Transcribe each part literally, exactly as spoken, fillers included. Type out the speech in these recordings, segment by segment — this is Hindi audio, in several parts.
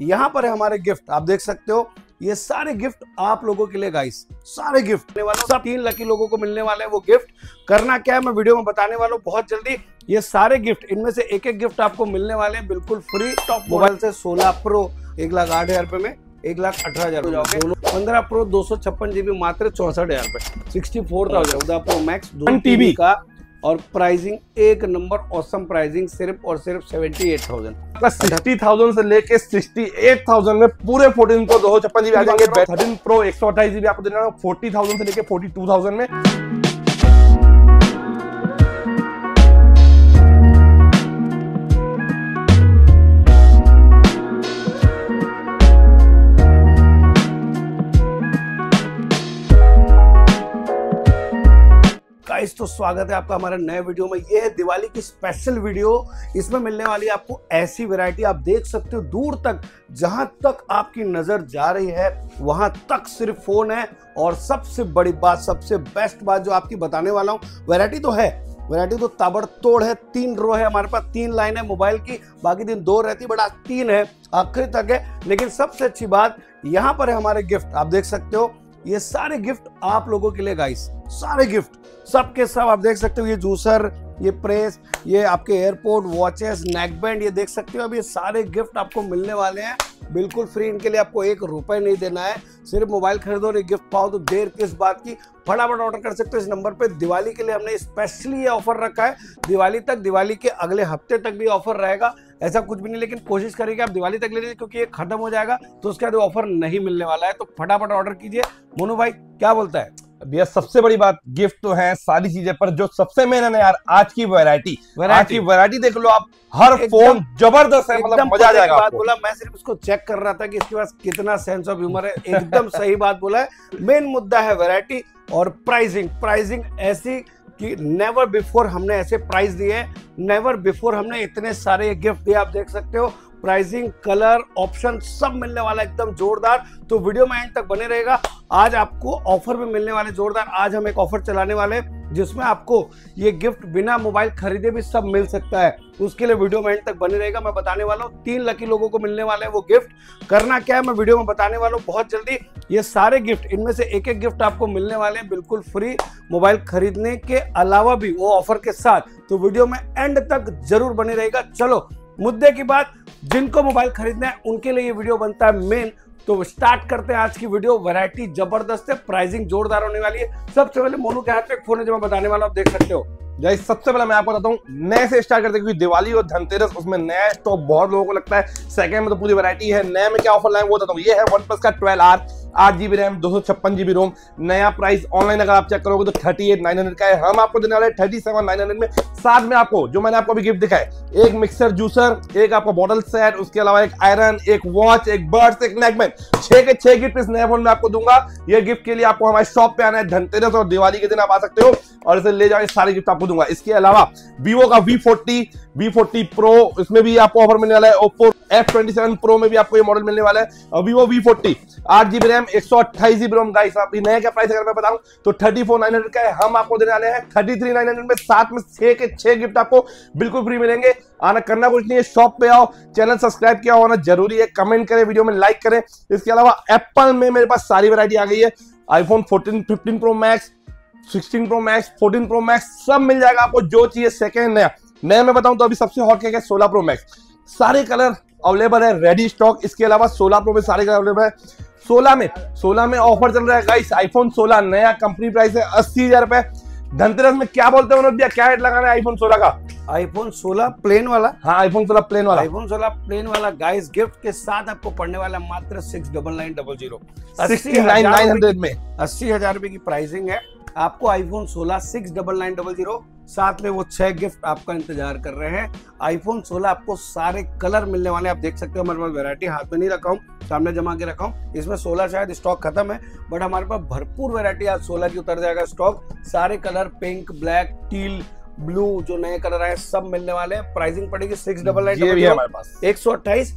यहाँ पर है हमारे गिफ्ट, आप देख सकते हो ये सारे गिफ्ट आप लोगों के लिए गाइस, सारे गिफ्ट मिलने वाले हैं। तीन लकी लोगों को मिलने वाले हैं वो गिफ्ट। करना क्या है मैं वीडियो में बताने वाला हूँ बहुत जल्दी। ये सारे गिफ्ट, इनमें से एक एक गिफ्ट आपको मिलने वाले हैं बिल्कुल फ्री। टॉप मोबाइल से सोलह प्रो एक लाख आठ हजार रुपए में एक लाख अठारह हजार रुपए, पंद्रह प्रो दो सौ छप्पन जीबी मात्र चौसठ हजार रुपए, सिक्सटी फोर थाउजेंड चौदह प्रो मैक्स दो टीबी का, और प्राइसिंग एक नंबर औसम प्राइसिंग सिर्फ और सिर्फ seventy eight thousand sixty thousand से लेके सिक्सटी एट थाउजेंड में पूरे फोर्टीन प्रो दो सौ छप्पन जीबी आ जाएंगे, थर्टीन प्रो एक सौ अट्ठाईस जीबी आपको देना है फोर्टी थाउजेंड से लेके फोर्टी टू थाउजेंड में। तो स्वागत है आपका हमारे नए वीडियो में। यह है दिवाली की स्पेशल वीडियो, इसमें मिलने वाली आपको ऐसी वैरायटी, आप देख सकते हो दूर तक जहां तक आपकी नजर जा रही है वहां तक सिर्फ फोन है। और सबसे बड़ी बात, सबसे बेस्ट बात जो आपकी बताने वाला हूं, वैरायटी तो है, वैरायटी तो ताबड़तोड़ है। तीन रो है हमारे पास, तीन लाइन है मोबाइल की, बाकी दिन दो रहती बट आज तीन है, आखिर तक है। लेकिन सबसे अच्छी बात, यहाँ पर है हमारे गिफ्ट, आप देख सकते हो ये सारे गिफ्ट आप लोगों के लिए गाइस, सारे गिफ्ट सब के सब आप देख सकते हो। ये जूसर, ये प्रेस, ये आपके एयरपोर्ट वॉचेस, नेकबैंड, ये देख सकते हो। अब ये सारे गिफ्ट आपको मिलने वाले हैं बिल्कुल फ्री, इनके लिए आपको एक रुपए नहीं देना है। सिर्फ मोबाइल खरीदो और ये गिफ्ट पाओ, तो देर किस बात की, फटाफट ऑर्डर कर सकते हो इस नंबर पे। दिवाली के लिए हमने स्पेशली ये ऑफर रखा है, दिवाली तक, दिवाली के अगले हफ्ते तक भी ऑफर रहेगा, ऐसा कुछ भी नहीं, लेकिन कोशिश करेंगे आप दिवाली तक ले लीजिए क्योंकि ये खत्म हो जाएगा तो उसके बाद ऑफर नहीं मिलने वाला है। तो फटाफट ऑर्डर कीजिए। मोनू भाई क्या बोलता है? भैया सबसे बड़ी बात गिफ्ट तो है सारी चीजें, पर जो सबसे मेन है यार आज की वैरायटी, आज की वैरायटी देख लो आप, हर फोन जबरदस्त है, मतलब मजा आ जाएगा आपको। बात बोला, मैं सिर्फ उसको चेक कर रहा था कि इसके पास कितना सेंस ऑफ ह्यूमर है, एकदम सही बात बोला है। मेन मुद्दा है वैरायटी और प्राइसिंग, प्राइसिंग ऐसी कि नेवर बिफोर हमने ऐसे प्राइस दिए, नेवर बिफोर हमने इतने सारे गिफ्ट दिए, आप देख सकते हो। प्राइसिंग, कलर, ऑप्शन सब मिलने वाला एकदम जोरदार, तो वीडियो में एंड तक बने रहेगा। आज आपको ऑफर भी मिलने वाले जोरदार, आज हम एक ऑफर चलाने वाले जिसमें आपको ये गिफ्ट बिना मोबाइल खरीदे भी सब मिल सकता है, उसके लिए वीडियो में एंड तक बने रहेगा। मैं बताने वाला हूँ तीन लकी लोगों को मिलने वाला है वो गिफ्ट। करना क्या है मैं वीडियो में बताने वाला हूँ बहुत जल्दी। ये सारे गिफ्ट, इनमें से एक एक गिफ्ट आपको मिलने वाले हैं बिल्कुल फ्री, मोबाइल खरीदने के अलावा भी वो ऑफर के साथ, तो वीडियो में एंड तक जरूर बने रहेगा। चलो मुद्दे की बात, जिनको मोबाइल खरीदना है उनके लिए ये वीडियो बनता है मेन, तो स्टार्ट करते हैं आज की वीडियो। वैरायटी जबरदस्त है, प्राइसिंग जोरदार होने वाली है। सबसे पहले मोनू के हाथ में एक फोन है जो मैं बताने वाला हूं, आप देख सकते हो। जय सबसे पहले मैं आपको बताता हूँ नए से स्टार्ट करते हैं क्योंकि दिवाली और धनतेरस उसमें नया स्टॉक बहुत लोगों को लगता है। सेकंड में तो पूरी वैरायटी है, नए में क्या ऑफर लाए वो बताता हूँ। ये है वन प्लस का ट्वेल्व आर, आठ जीबी रैम, दो सौ छप्पन जीबी रोम, नया प्राइस ऑनलाइन अगर आप चेक करोगे तो थर्टी एट नाइन हंड्रेड का है, हम आपको देने वाले थर्टी सेवन नाइन हंड्रेड में। साथ में आपको जो मैंने आपको अभी गिफ्ट दिखा है, एक मिक्सर जूसर, एक आपका बॉटल सेट, उसके अलावा एक आयरन, एक वॉच, एक बर्ड्स, एक नेकबैंड, छह के छह गिफ्ट इस नए फोन में आपको दूंगा। ये गिफ्ट के लिए आपको हमारे शॉप पे आना है, धनतेरस और दिवाली के दिन आप आ सकते हो और इसे ले जाओ, सारे गिफ्ट आपको दूंगा। इसके अलावा Vivo का V forty, V forty Pro, इसमें भी आपको ऑफर मिलने वाला है। Oppo F twenty seven Pro में भी आपको ये मॉडल मिलने वाला है। Vivo V फ़ोर्टी, आठ जीबी रैम, एक सौ अट्ठाईस जीबी रोम, गाइस आप नए का प्राइस अगर मैं बताऊं तो थर्टी फोर नाइन हंड्रेड का है, हम आपको देने वाले हैं थर्टी थ्री नाइन हंड्रेड में। साथ में छह के छह गिफ्ट आपको बिल्कुल फ्री मिलेंगे। आना करना कुछ नहीं है, शॉप पे आओ, चैनल सब्सक्राइब किया होना जरूरी है, कमेंट करें, वीडियो में लाइक करें। इसके अलावा एप्पल में मेरे पास सारी वैरायटी आ गई है, iPhone fourteen, fifteen pro Max, sixteen Pro Max, fourteen pro Max सब मिल जाएगा आपको जो चाहिए। सेकंड नया नया मैं बताऊं तो अभी सबसे हॉट क्या है, सोलह प्रो मैक्स, सारे कलर अवेलेबल है, रेडी स्टॉक। इसके अलावा सोलह प्रो में सारे कलर अवेलेबल है। सोलह में सोलह में ऑफर चल रहा है गाइस, आईफोन सोलह नया कंपनी प्राइस है अस्सी हजार रुपए। धनतेरस में क्या बोलते हैं भैया, क्या रेट लगाना है आईफोन सोलह का? आईफोन सोलह प्लेन वाला, हाँ आईफोन सोलह प्लेन वाला, आईफोन सोलह प्लेन वाला गाइस गिफ्ट के साथ आपको पड़ने वाला मात्र six double nine double zero में, अस्सी हजार रुपए की प्राइसिंग है। आपको आईफोन सोलह six double nine double zero, साथ में वो छह गिफ्ट आपका इंतजार कर रहे हैं। आईफोन सोलह आपको सारे कलर मिलने वाले हैं, आप देख सकते हो। हमारे पास वैरायटी हाथ में नहीं रखा हूँ, सामने जमा के रखा हूँ, इसमें सोलह शायद स्टॉक खत्म है बट हमारे पास भरपूर वैरायटी आज सोलह की उतर जाएगा स्टॉक। सारे colour pink, black, teal, blue, जो नए कलर आए सब मिलने वाले हैं। प्राइसिंग पड़ेगी सिक्स डबल नाइन, एक सौ अट्ठाईस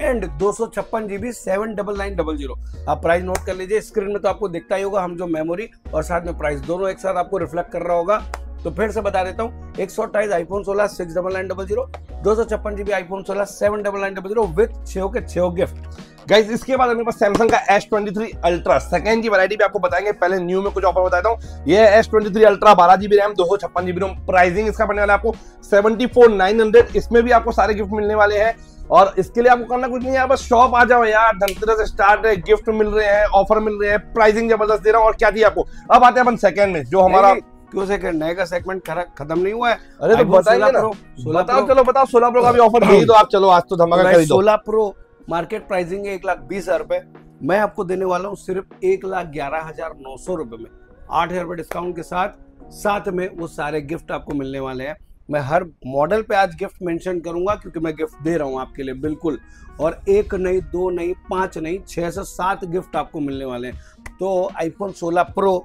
एंड दो सौ छप्पन GB seven double nine double zero. आप प्राइस नोट कर लीजिए, स्क्रीन में तो आपको दिखता ही होगा, हम जो मेमोरी और साथ में प्राइस दोनों एक साथ आपको रिफ्लेक्ट कर रहा होगा। तो फिर से बता देता हूँ, एक सौ अट्ठाईस आईफोन सोलह six double nine double zero, दो सौ छप्पन जीबी आईफोन सोलह seven double nine double zero with छो के छो गिफ्ट। गाइस इसके बाद हमारे पास सैमसंग का S twenty three ultra second की वैरायटी भी आपको बताएंगे। पहले न्यू में कुछ ऑफर बताता हूं। ये एस ट्वेंटी थ्री अल्ट्रा बारह जीबी रैम दो सौ छप्पन जीबी रोम, प्राइसिंग इसका पड़ने वाला है आपको सेवेंटी फोर नाइन हंड्रेड। इसमें भी आपको सारे गिफ्ट मिलने वाले हैं और इसके लिए आपको करना कुछ नहीं है, बस शॉप आ जाओ यार। धनतेरस स्टार्ट है, गिफ्ट मिल रहे हैं, ऑफर मिल रहे हैं, प्राइसिंग जबरदस्त दे रहा हूँ। और क्या चाहिए आपको? अब आते हैं अपन सेकंड में, जो हमारा क्यों सेकंड नए का सेगमेंट खत्म नहीं हुआ है। अरे तो बताइए ना, बताओ, चलो बताओ। सोलह प्रो का भी ऑफर नहीं, तो आप चलो आज तो धमाका कर दो। सोलह प्रो मार्केट प्राइसिंग है एक लाख बीस हजार रुपए, मैं आपको देने वाला हूँ सिर्फ एक लाख ग्यारह हजार नौ सौ रुपए में, आठ हजार रुपये डिस्काउंट के साथ। साथ में वो सारे गिफ्ट आपको मिलने वाले हैं। मैं हर मॉडल पे आज गिफ्ट मेंशन करूंगा क्योंकि मैं गिफ्ट दे रहा हूँ आपके लिए बिल्कुल। और एक नहीं, दो नहीं, पाँच नहीं, छः से सात गिफ्ट आपको मिलने वाले हैं। तो आईफोन सोलह प्रो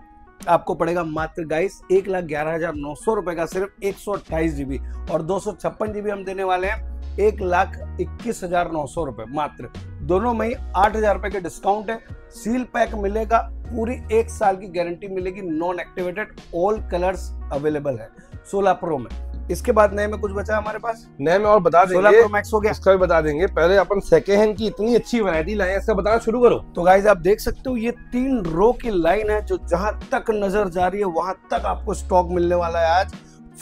आपको पड़ेगा मात्र गाइस एक लाख ग्यारह हजार नौ सौ रुपये का, सिर्फ एक सौ अट्ठाईस जी बी और दो सौ छप्पन जी बी हम देने वाले हैं एक लाख इक्कीस हजार नौ सौ रुपए मात्र। दोनों में आठ हजार रुपए के डिस्काउंट है। सील पैक मिलेगा, पूरी एक साल की गारंटी मिलेगी, non activated, all colours available है सोलह प्रो में। इसके बाद नए में कुछ बचा हमारे पास? नए में और बता देंगे, सोलह प्रो मैक्स हो गया, इसका भी बता देंगे। पहले अपन सेकेंड हैंड की इतनी अच्छी वैरायटी लाए, इसका बताना शुरू करो। तो गाइज आप देख सकते हो ये तीन रो की लाइन है, जो जहां तक नजर जा रही है वहां तक आपको स्टॉक मिलने वाला है। आज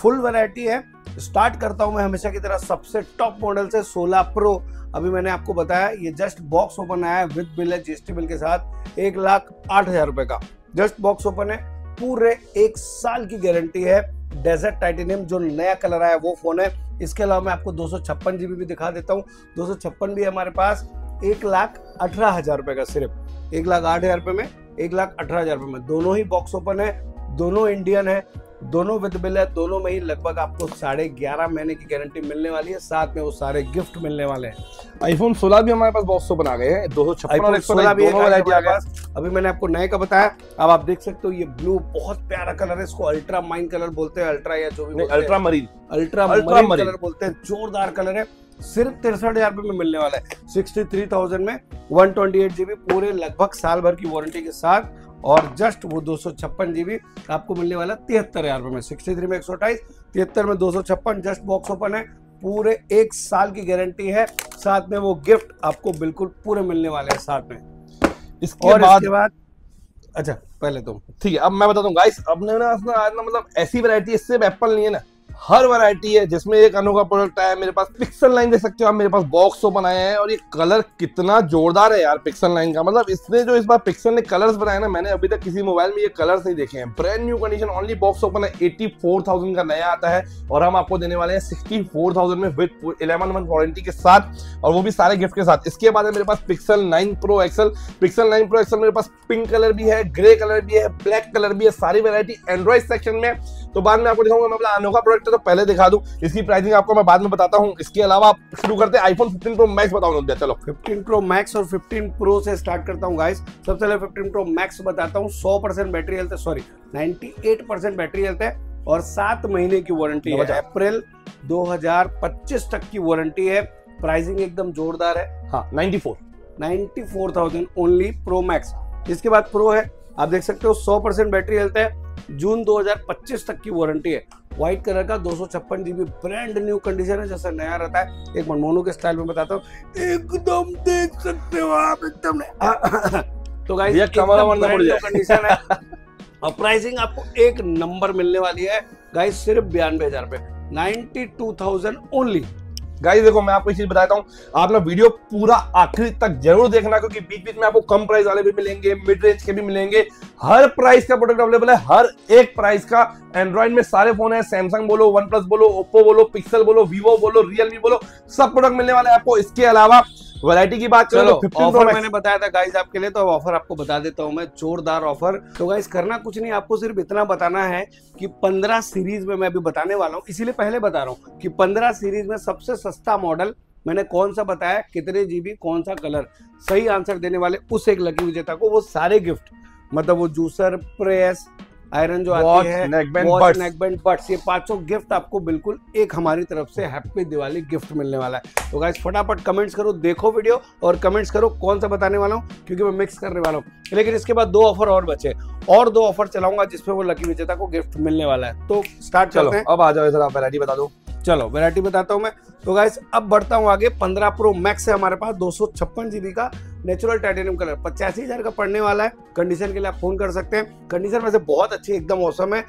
फुल वैरायटी है। स्टार्ट करता हूं मैं हमेशा की तरह सबसे टॉप मॉडल से, सोलह प्रो। अभी मैंने आपको बताया ये जस्ट बॉक्स ओपन आया है विद बिल है, जीएसटी बिल के साथ, एक लाख आठ हजार रुपए का जस्ट बॉक्स ओपन है। पूरे एक साल की गारंटी है। डेजर्ट टाइटेनियम जो नया कलर आया वो फोन है। इसके अलावा मैं आपको दो सौ छप्पन जीबी भी दिखा देता हूँ। दो सौ छप्पन भी हमारे पास एक लाख अठारह हजार रुपए का, सिर्फ एक लाख आठ हजार रुपये में, एक लाख अठारह हजार रुपये में। दोनों ही बॉक्स ओपन है, दोनों इंडियन है, दोनों विद बिल है। दोनों में ही लगभग आपको साढ़े ग्यारह महीने की गारंटी मिलने वाली है, साथ में वो सारे गिफ्ट मिलने वाले हैं। आईफोन सोलह भी हमारे पास बॉक्स बना गए हैं, दो सौ छप्पन सोलह भी पास। अभी मैंने आपको नए का बताया। अब आप देख सकते हो ये ब्लू बहुत प्यारा कलर है, इसको अल्ट्रा माइन कलर बोलते हैं, अल्ट्रा या जो भी, ultra marine, ultra marine colour बोलते हैं। जोरदार कलर है, सिर्फ तिरसठ हजार रुपये में मिलने वाला है, सिक्सटी थ्री थाउजेंड में, वन ट्वेंटी एट जीबी पूरे लगभग साल भर की वारंटी के साथ। और जस्ट वो दो सौ छप्पन जीबी आपको मिलने वाला तिहत्तर हजार रुपये में, सिक्सटी थ्री में एक सौ अट्ठाईस, तिहत्तर में दो सौ छप्पन। जस्ट बॉक्स ओपन है, पूरे एक साल की गारंटी है, साथ में वो गिफ्ट आपको बिल्कुल पूरे मिलने वाले हैं साथ में। इसके बाद, इसके बाद अच्छा पहले तो ठीक है, अब मैं बताता हूँ गाइस। अब ना आज ना मतलब ऐसी वैरायटी है, सिर्फ एप्पल नहीं है ना, हर वैरायटी है, जिसमें एक अनोखा प्रोडक्ट आया है। मेरे पास पिक्सल लाइन देख सकते हो आप, मेरे पास बॉक्स ओपन आए हैं और ये कलर कितना जोरदार है यार पिक्सल लाइन का। मतलब इसने जो इस बार पिक्सल ने कलर्स बनाए ना, मैंने अभी तक किसी मोबाइल में ये कलर्स नहीं देखे हैं। Brand new condition, only box open है, एट्टी फोर थाउजेंड का नया आता है और हम आपको देने वाले हैं सिक्सटी फोर थाउजेंड में विद इलेवन मंथ वारंटी के साथ, और वो भी सारे गिफ्ट के साथ। इसके बाद है मेरे पास Pixel nine pro XL. Pixel nine pro XL मेरे पास पिंक कलर भी है, ग्रे कलर भी है, ब्लैक कलर भी है, सारी वेरायटी एंड्रॉइड सेक्शन में। तो बाद में आपको दिखाऊंगा मैं अनोखा प्रोडक्ट, तो पहले दिखा दूं, इसकी प्राइसिंग आपको मैं बाद में बताता हूं। इसके अलावा आप शुरू करते हैं आईफोन फिफ्टीन प्रो मैक्स। बताओ ना, चलो फिफ्टीन प्रो मैक्स और फिफ्टीन प्रो से स्टार्ट करता हूं गाइस। सबसे पहले फिफ्टीन प्रो मैक्स बताता हूं। सौ परसेंट बैटरी हेल्थ है, सॉरी अट्ठानवे परसेंट बैटरी हेल्थ है और सात महीने की वारंटी है, अप्रैल दो हज़ार पच्चीस तक की वारंटी है। प्राइसिंग एकदम जोरदार है। हां, चौरानवे चौरानवे हज़ार ओनली प्रो मैक्स। इसके बाद प्रो है, आप देख सकते हो सौ परसेंट बैटरी हेल्थ है, जून दो हज़ार पच्चीस तक की वारंटी है। व्हाइट कलर का दो सौ छप्पन जीबी ब्रांड न्यू कंडीशन है, जैसा नया रहता है। एक मनमोनो के स्टाइल में बताता हूँ, एकदम देख सकते हो आप एकदम तो गाइस न्यू कंडीशन है और प्राइसिंग आपको एक नंबर मिलने वाली है गाइस, सिर्फ बयानवे हजार रुपए, ninety two thousand only. Guys देखो, मैं आपको एक चीज बताता हूँ, आप ना वीडियो पूरा आखिरी तक जरूर देखना, क्योंकि बीच बीच में आपको कम प्राइस वाले भी मिलेंगे, मिड रेंज के भी मिलेंगे, हर प्राइस का प्रोडक्ट अवेलेबल है, हर एक प्राइस का। एंड्रॉइड में सारे फोन है, सैमसंग बोलो, वन प्लस बोलो, ओप्पो बोलो, पिक्सल बोलो, वीवो बोलो, रियलमी बोलो, सब प्रोडक्ट मिलने वाले हैं आपको। इसके अलावा वैरायटी की बात करो, ऑफर मैंने बताया था गाइस आपके लिए, तो अब ऑफर आपको बता देता हूँ मैं, जोरदार ऑफर। तो गाइस करना कुछ नहीं, आपको सिर्फ इतना बताना है कि पंद्रह सीरीज में, मैं अभी बताने वाला हूँ इसीलिए पहले बता रहा हूँ कि पंद्रह सीरीज में सबसे सस्ता मॉडल मैंने कौन सा बताया, कितने जीबी, कौन सा कलर। सही आंसर देने वाले उस एक लकी विजेता को वो सारे गिफ्ट, मतलब वो जूसर, प्रेस, आयरन जो आती है, नेकबैंड, बट्स, ये पांचों गिफ्ट आपको बिल्कुल एक हमारी तरफ से हैप्पी दिवाली गिफ्ट मिलने वाला है। तो गाइस फटाफट कमेंट्स करो, देखो वीडियो और कमेंट्स करो कौन सा बताने वाला हूँ, क्योंकि मैं मिक्स करने वाला हूँ। लेकिन इसके बाद दो ऑफर और बचे और दो ऑफर चलाऊंगा जिसमें वो लकी विजेता को गिफ्ट मिलने वाला है। तो स्टार्ट चलो, अब आ जाओ, इधर आप वैरायटी बता दो। चलो वैरायटी बताता हूं मैं। तो गाइस अब बढ़ता हूं आगे। पंद्रह प्रो मैक्स है हमारे पास, दो सौ छप्पन जीबी का नेचुरल टाइटेनियम कलर, पचासी हजार का पड़ने वाला है। कंडीशन के लिए आप फोन कर सकते हैं, कंडीशन वैसे बहुत अच्छी एकदम औसम है।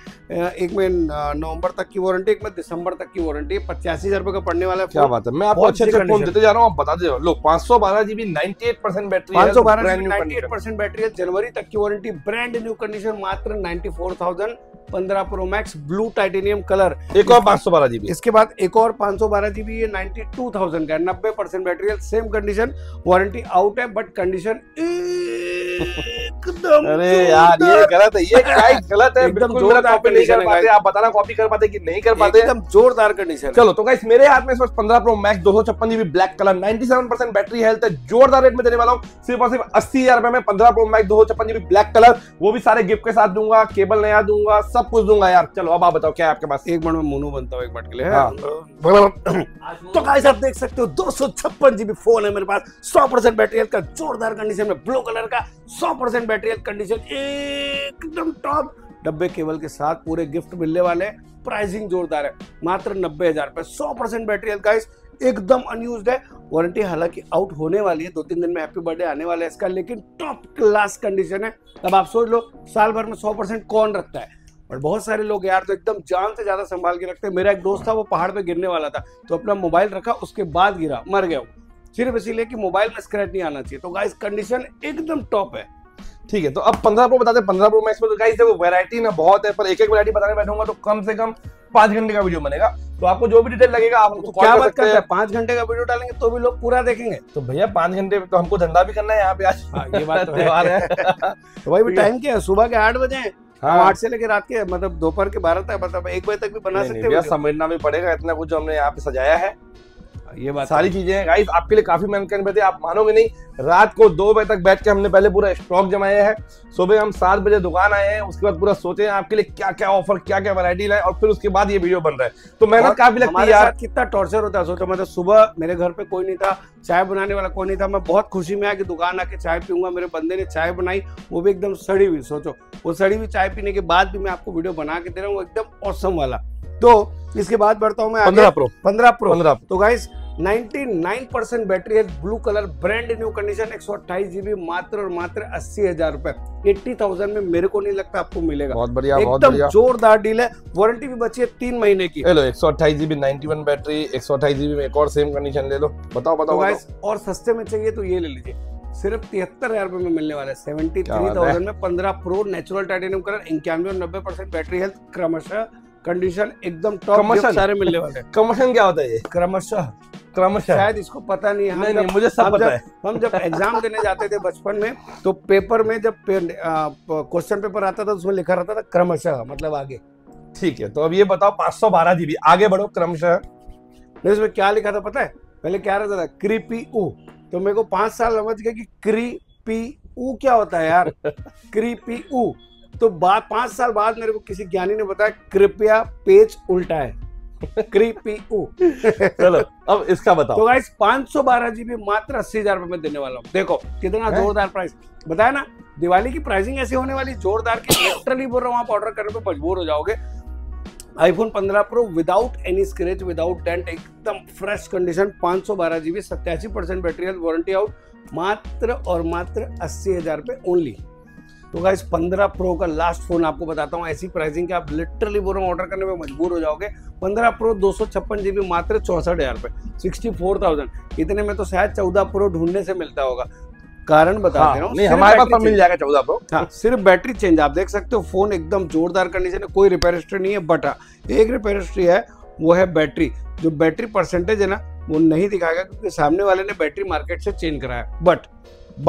एक में नवंबर तक की वारंटी, एक में दिसंबर तक की वारंटी, पचासी हजार रुपए का पड़ने वाला है। क्या बात है, मैं आपको अच्छे अच्छे फोन देते जा रहा हूँ, आप बता दे लो। पांच सौ बारह GB ninety eight percent battery, पांच सौ बारह नाइनटी एट परसेंट बैटरी है, जनवरी तक की वारंटी, ब्रांड न्यू कंडीशन, मात्र नाइनटी फोर थाउजेंड। पंद्रह pro max blue titanium colour, एक और पांच सौ बारह जीबी, इसके बाद एक और पांच सौ बारह जीबी, ये नाइनटी टू थाउजेंड का, नब्बे percent battery, same condition, warranty out है बट कंडीशन एकदम। अरे यार ये गलत है, ये क्या गलत है, एकदम जोरदार कंडीशन है। आप बताना कॉपी कर पाते कि नहीं कर पाते, एकदम जोरदार कंडीशन। चलो तो गाइस मेरे हाथ में इस वक्त पंद्रह प्रो मैक्स दो सौ छप्पन GB black colour, ninety seven percent battery health है, जोरदार रेट में देने वाला हूँ, सिर्फ और सिर्फ अस्सी हजार रुपए में पंद्रह प्रो मैक्स दो सौ छप्पन जीबी ब्लैक कलर, वो भी सारे गिफ्ट के साथ दूंगा, केबल नया दूंगा, सब कुछ दूंगा यार। चलो अब आप बताओ क्या है आपके पास। एक मिनट में मोनू बनता हूं एक मिनट के लिए। हाँ। तो गाइस आप देख सकते हो दो सौ छप्पन जीबी फोन है मेरे पास, सौ परसेंट बैटरी का, जोरदार कंडीशन में, ब्लू कलर का, सौ परसेंट बैटरी कंडीशन, एकदम टॉप, डब्बे केबल के साथ, पूरे गिफ्ट मिलने वाले हैं, प्राइसिंग जोरदार है, मात्र नब्बे हजार रुपए, सौ परसेंट बैटरी गाइस, एकदम अनयूज्ड है, वारंटी हालांकि आउट होने वाली है, दो तीन दिन में हैप्पी बर्थडे आने वाला है इसका, लेकिन टॉप क्लास कंडीशन है। अब आप सोच लो साल भर में सौ परसेंट कौन रखता है, और बहुत सारे लोग यार तो एकदम जान से ज्यादा संभाल के रखते हैं। मेरा एक दोस्त था, वो पहाड़ पे गिरने वाला था, तो अपना मोबाइल रखा, उसके बाद गिरा, मर गया, सिर्फ इसीलिए कि मोबाइल में स्क्रैच नहीं आना चाहिए। तो गाइस कंडीशन एकदम टॉप है। ठीक है तो अब पंद्रह प्रो बताते हैं। पंद्रह प्रो मैक्स में तो गाइस देखो वैरायटी ना बहुत है, पर एक एक वैरायटी बताने बैठूंगा तो कम से कम पांच घंटे का वीडियो बनेगा, तो आपको जो भी डिटेल लगेगा आप हमको कॉल कर सकते हैं। पांच घंटे का वीडियो डालेंगे तो भी लोग पूरा देखेंगे, तो भैया पांच घंटे तो हमको धंधा भी करना है यहाँ पे आज। ये बात है, तो भाई टाइम क्या है, सुबह के आठ बजे है, हाँ आठ से लेकर रात के मतलब दोपहर के बारह तक, मतलब एक बजे तक भी बना सकते हैं। समझना भी पड़ेगा इतना कुछ जो हमने यहाँ पे सजाया है, ये बात सारी चीजें हैं गाइस आपके लिए काफी मेहनत करनी पड़ती है, आप मानोगे नहीं। रात को दो बजे तक बैठ के हमने पहले पूरा स्टॉक जमाया है, सुबह हम सात बजे दुकान आए हैं, उसके बाद पूरा सोचे हैं आपके लिए क्या क्या ऑफर, क्या क्या वैरायटी लाए, और फिर उसके बाद ये वीडियो बन रहा है, तो मेहनत काफी लगती है यार। कितना टॉर्चर होता है सोचो, मतलब सुबह मेरे घर पे कोई नहीं था, चाय बनाने वाला कोई नहीं था, मैं बहुत खुशी में आया कि दुकान आके चाय पीऊंगा, मेरे बंदे ने चाय बनाई वो भी एकदम सड़ी हुई, सोचो वो सड़ी हुई चाय पीने के बाद भी मैं आपको वीडियो बना के दे रहा हूँ, एकदम औसम वाला। तो इसके बाद बढ़ता हूँ मैं पंद्रह प्रो पंद्रह प्रो पंद्रह तो गाइस निन्यानवे परसेंट बैटरी है, blue colour, brand new condition, एक सौ अट्ठाईस जीबी, मात्र और मात्र अस्सी हजार रुपए, एट्टी थाउजेंड में मेरे को नहीं लगता आपको मिलेगा। बहुत बढ़िया, एकदम जोरदार डील है, वारंटी भी बची है तीन महीने की। लो एक सौ अट्ठाईस जीबी नाइनटी वन बैटरी, एक सौ अट्ठाईस जीबी में एक और सेम कंडीशन ले लो, बताओ बताओ गाइस। और सस्ते में चाहिए तो ये ले लीजिए, सिर्फ तिहत्तर हजार रुपए में मिलने वाला है, सेवेंटी थ्री थाउजेंड में पंद्रह प्रो नेचुरल टाइटेनियम कलर, इक्यानवे और नब्बे परसेंट बैटरी हेल्थ, क्रमशः कंडीशन एकदम टॉप, सारे मिलने वाले। कमीशन क्या होता है ये? क्रमशः क्रमशः शायद इसको पता नहीं है। नहीं, नहीं, मुझे सब पता है। हम जब एग्जाम देने जाते थे बचपन में, तो पेपर में जब क्वेश्चन पेपर आता था उसमें लिखा रहता था क्रमशः, मतलब आगे। ठीक है तो अब ये बताओ पांच सौ बारह जीबी, आगे बढ़ो, क्रमशः इसमें क्या लिखा था पता है? पहले क्या रहता था क्रीपी ऊ, तो मेरे को पांच साल समझ गया कि क्रीपी ऊ क्या होता है यार, क्रीपी ऊ। तो बाद पांच साल बाद मेरे को किसी ज्ञानी ने बताया कृपया पेज उल्टा है, क्रीपीओ। चलो अब इसका बताओ। तो गाइस पांच सौ बारह जीबी मात्र अस्सी हजार रुपए में देने वाला हूँ, देखो कितना जोरदार प्राइस बताया ना, दिवाली की प्राइसिंग ऐसी होने वाली जोरदार की लिटरली बोल रहा हूँ, आप ऑर्डर करने पर मजबूर हो जाओगे। आईफोन पंद्रह pro without any scratch, without dent, एकदम फ्रेश कंडीशन, पांच सौ बारह जीबी, सत्तासी परसेंट बैटरी, वारंटी आउट, मात्र और मात्र अस्सी हजार रुपए ओनली। तो गाइस पंद्रह प्रो का लास्ट फोन आपको बताता हूँ, ऐसी प्राइसिंग के आप लिटरली बोल रहा हूँ ऑर्डर करने पे मजबूर हो जाओगे। पंद्रह प्रो दो सौ छप्पन जीबी मात्र चौसठ हजार रुपये, सिक्सटी फोर थाउजेंड, इतने में तो शायद चौदह प्रो ढूंढने से मिलता होगा, कारण बता हाँ, दे रहा हूँ, हमारे पास मिल जाएगा चौदह प्रो। हाँ सिर्फ बैटरी चेंज, आप देख सकते हो फोन एकदम जोरदार कंडीशन है, कोई रिपेयर हिस्ट्री नहीं है, बट एक रिपेयर हिस्ट्री है वो है बैटरी, जो बैटरी परसेंटेज है ना वो नहीं दिखाएगा क्योंकि सामने वाले ने बैटरी मार्केट से चेंज कराया, बट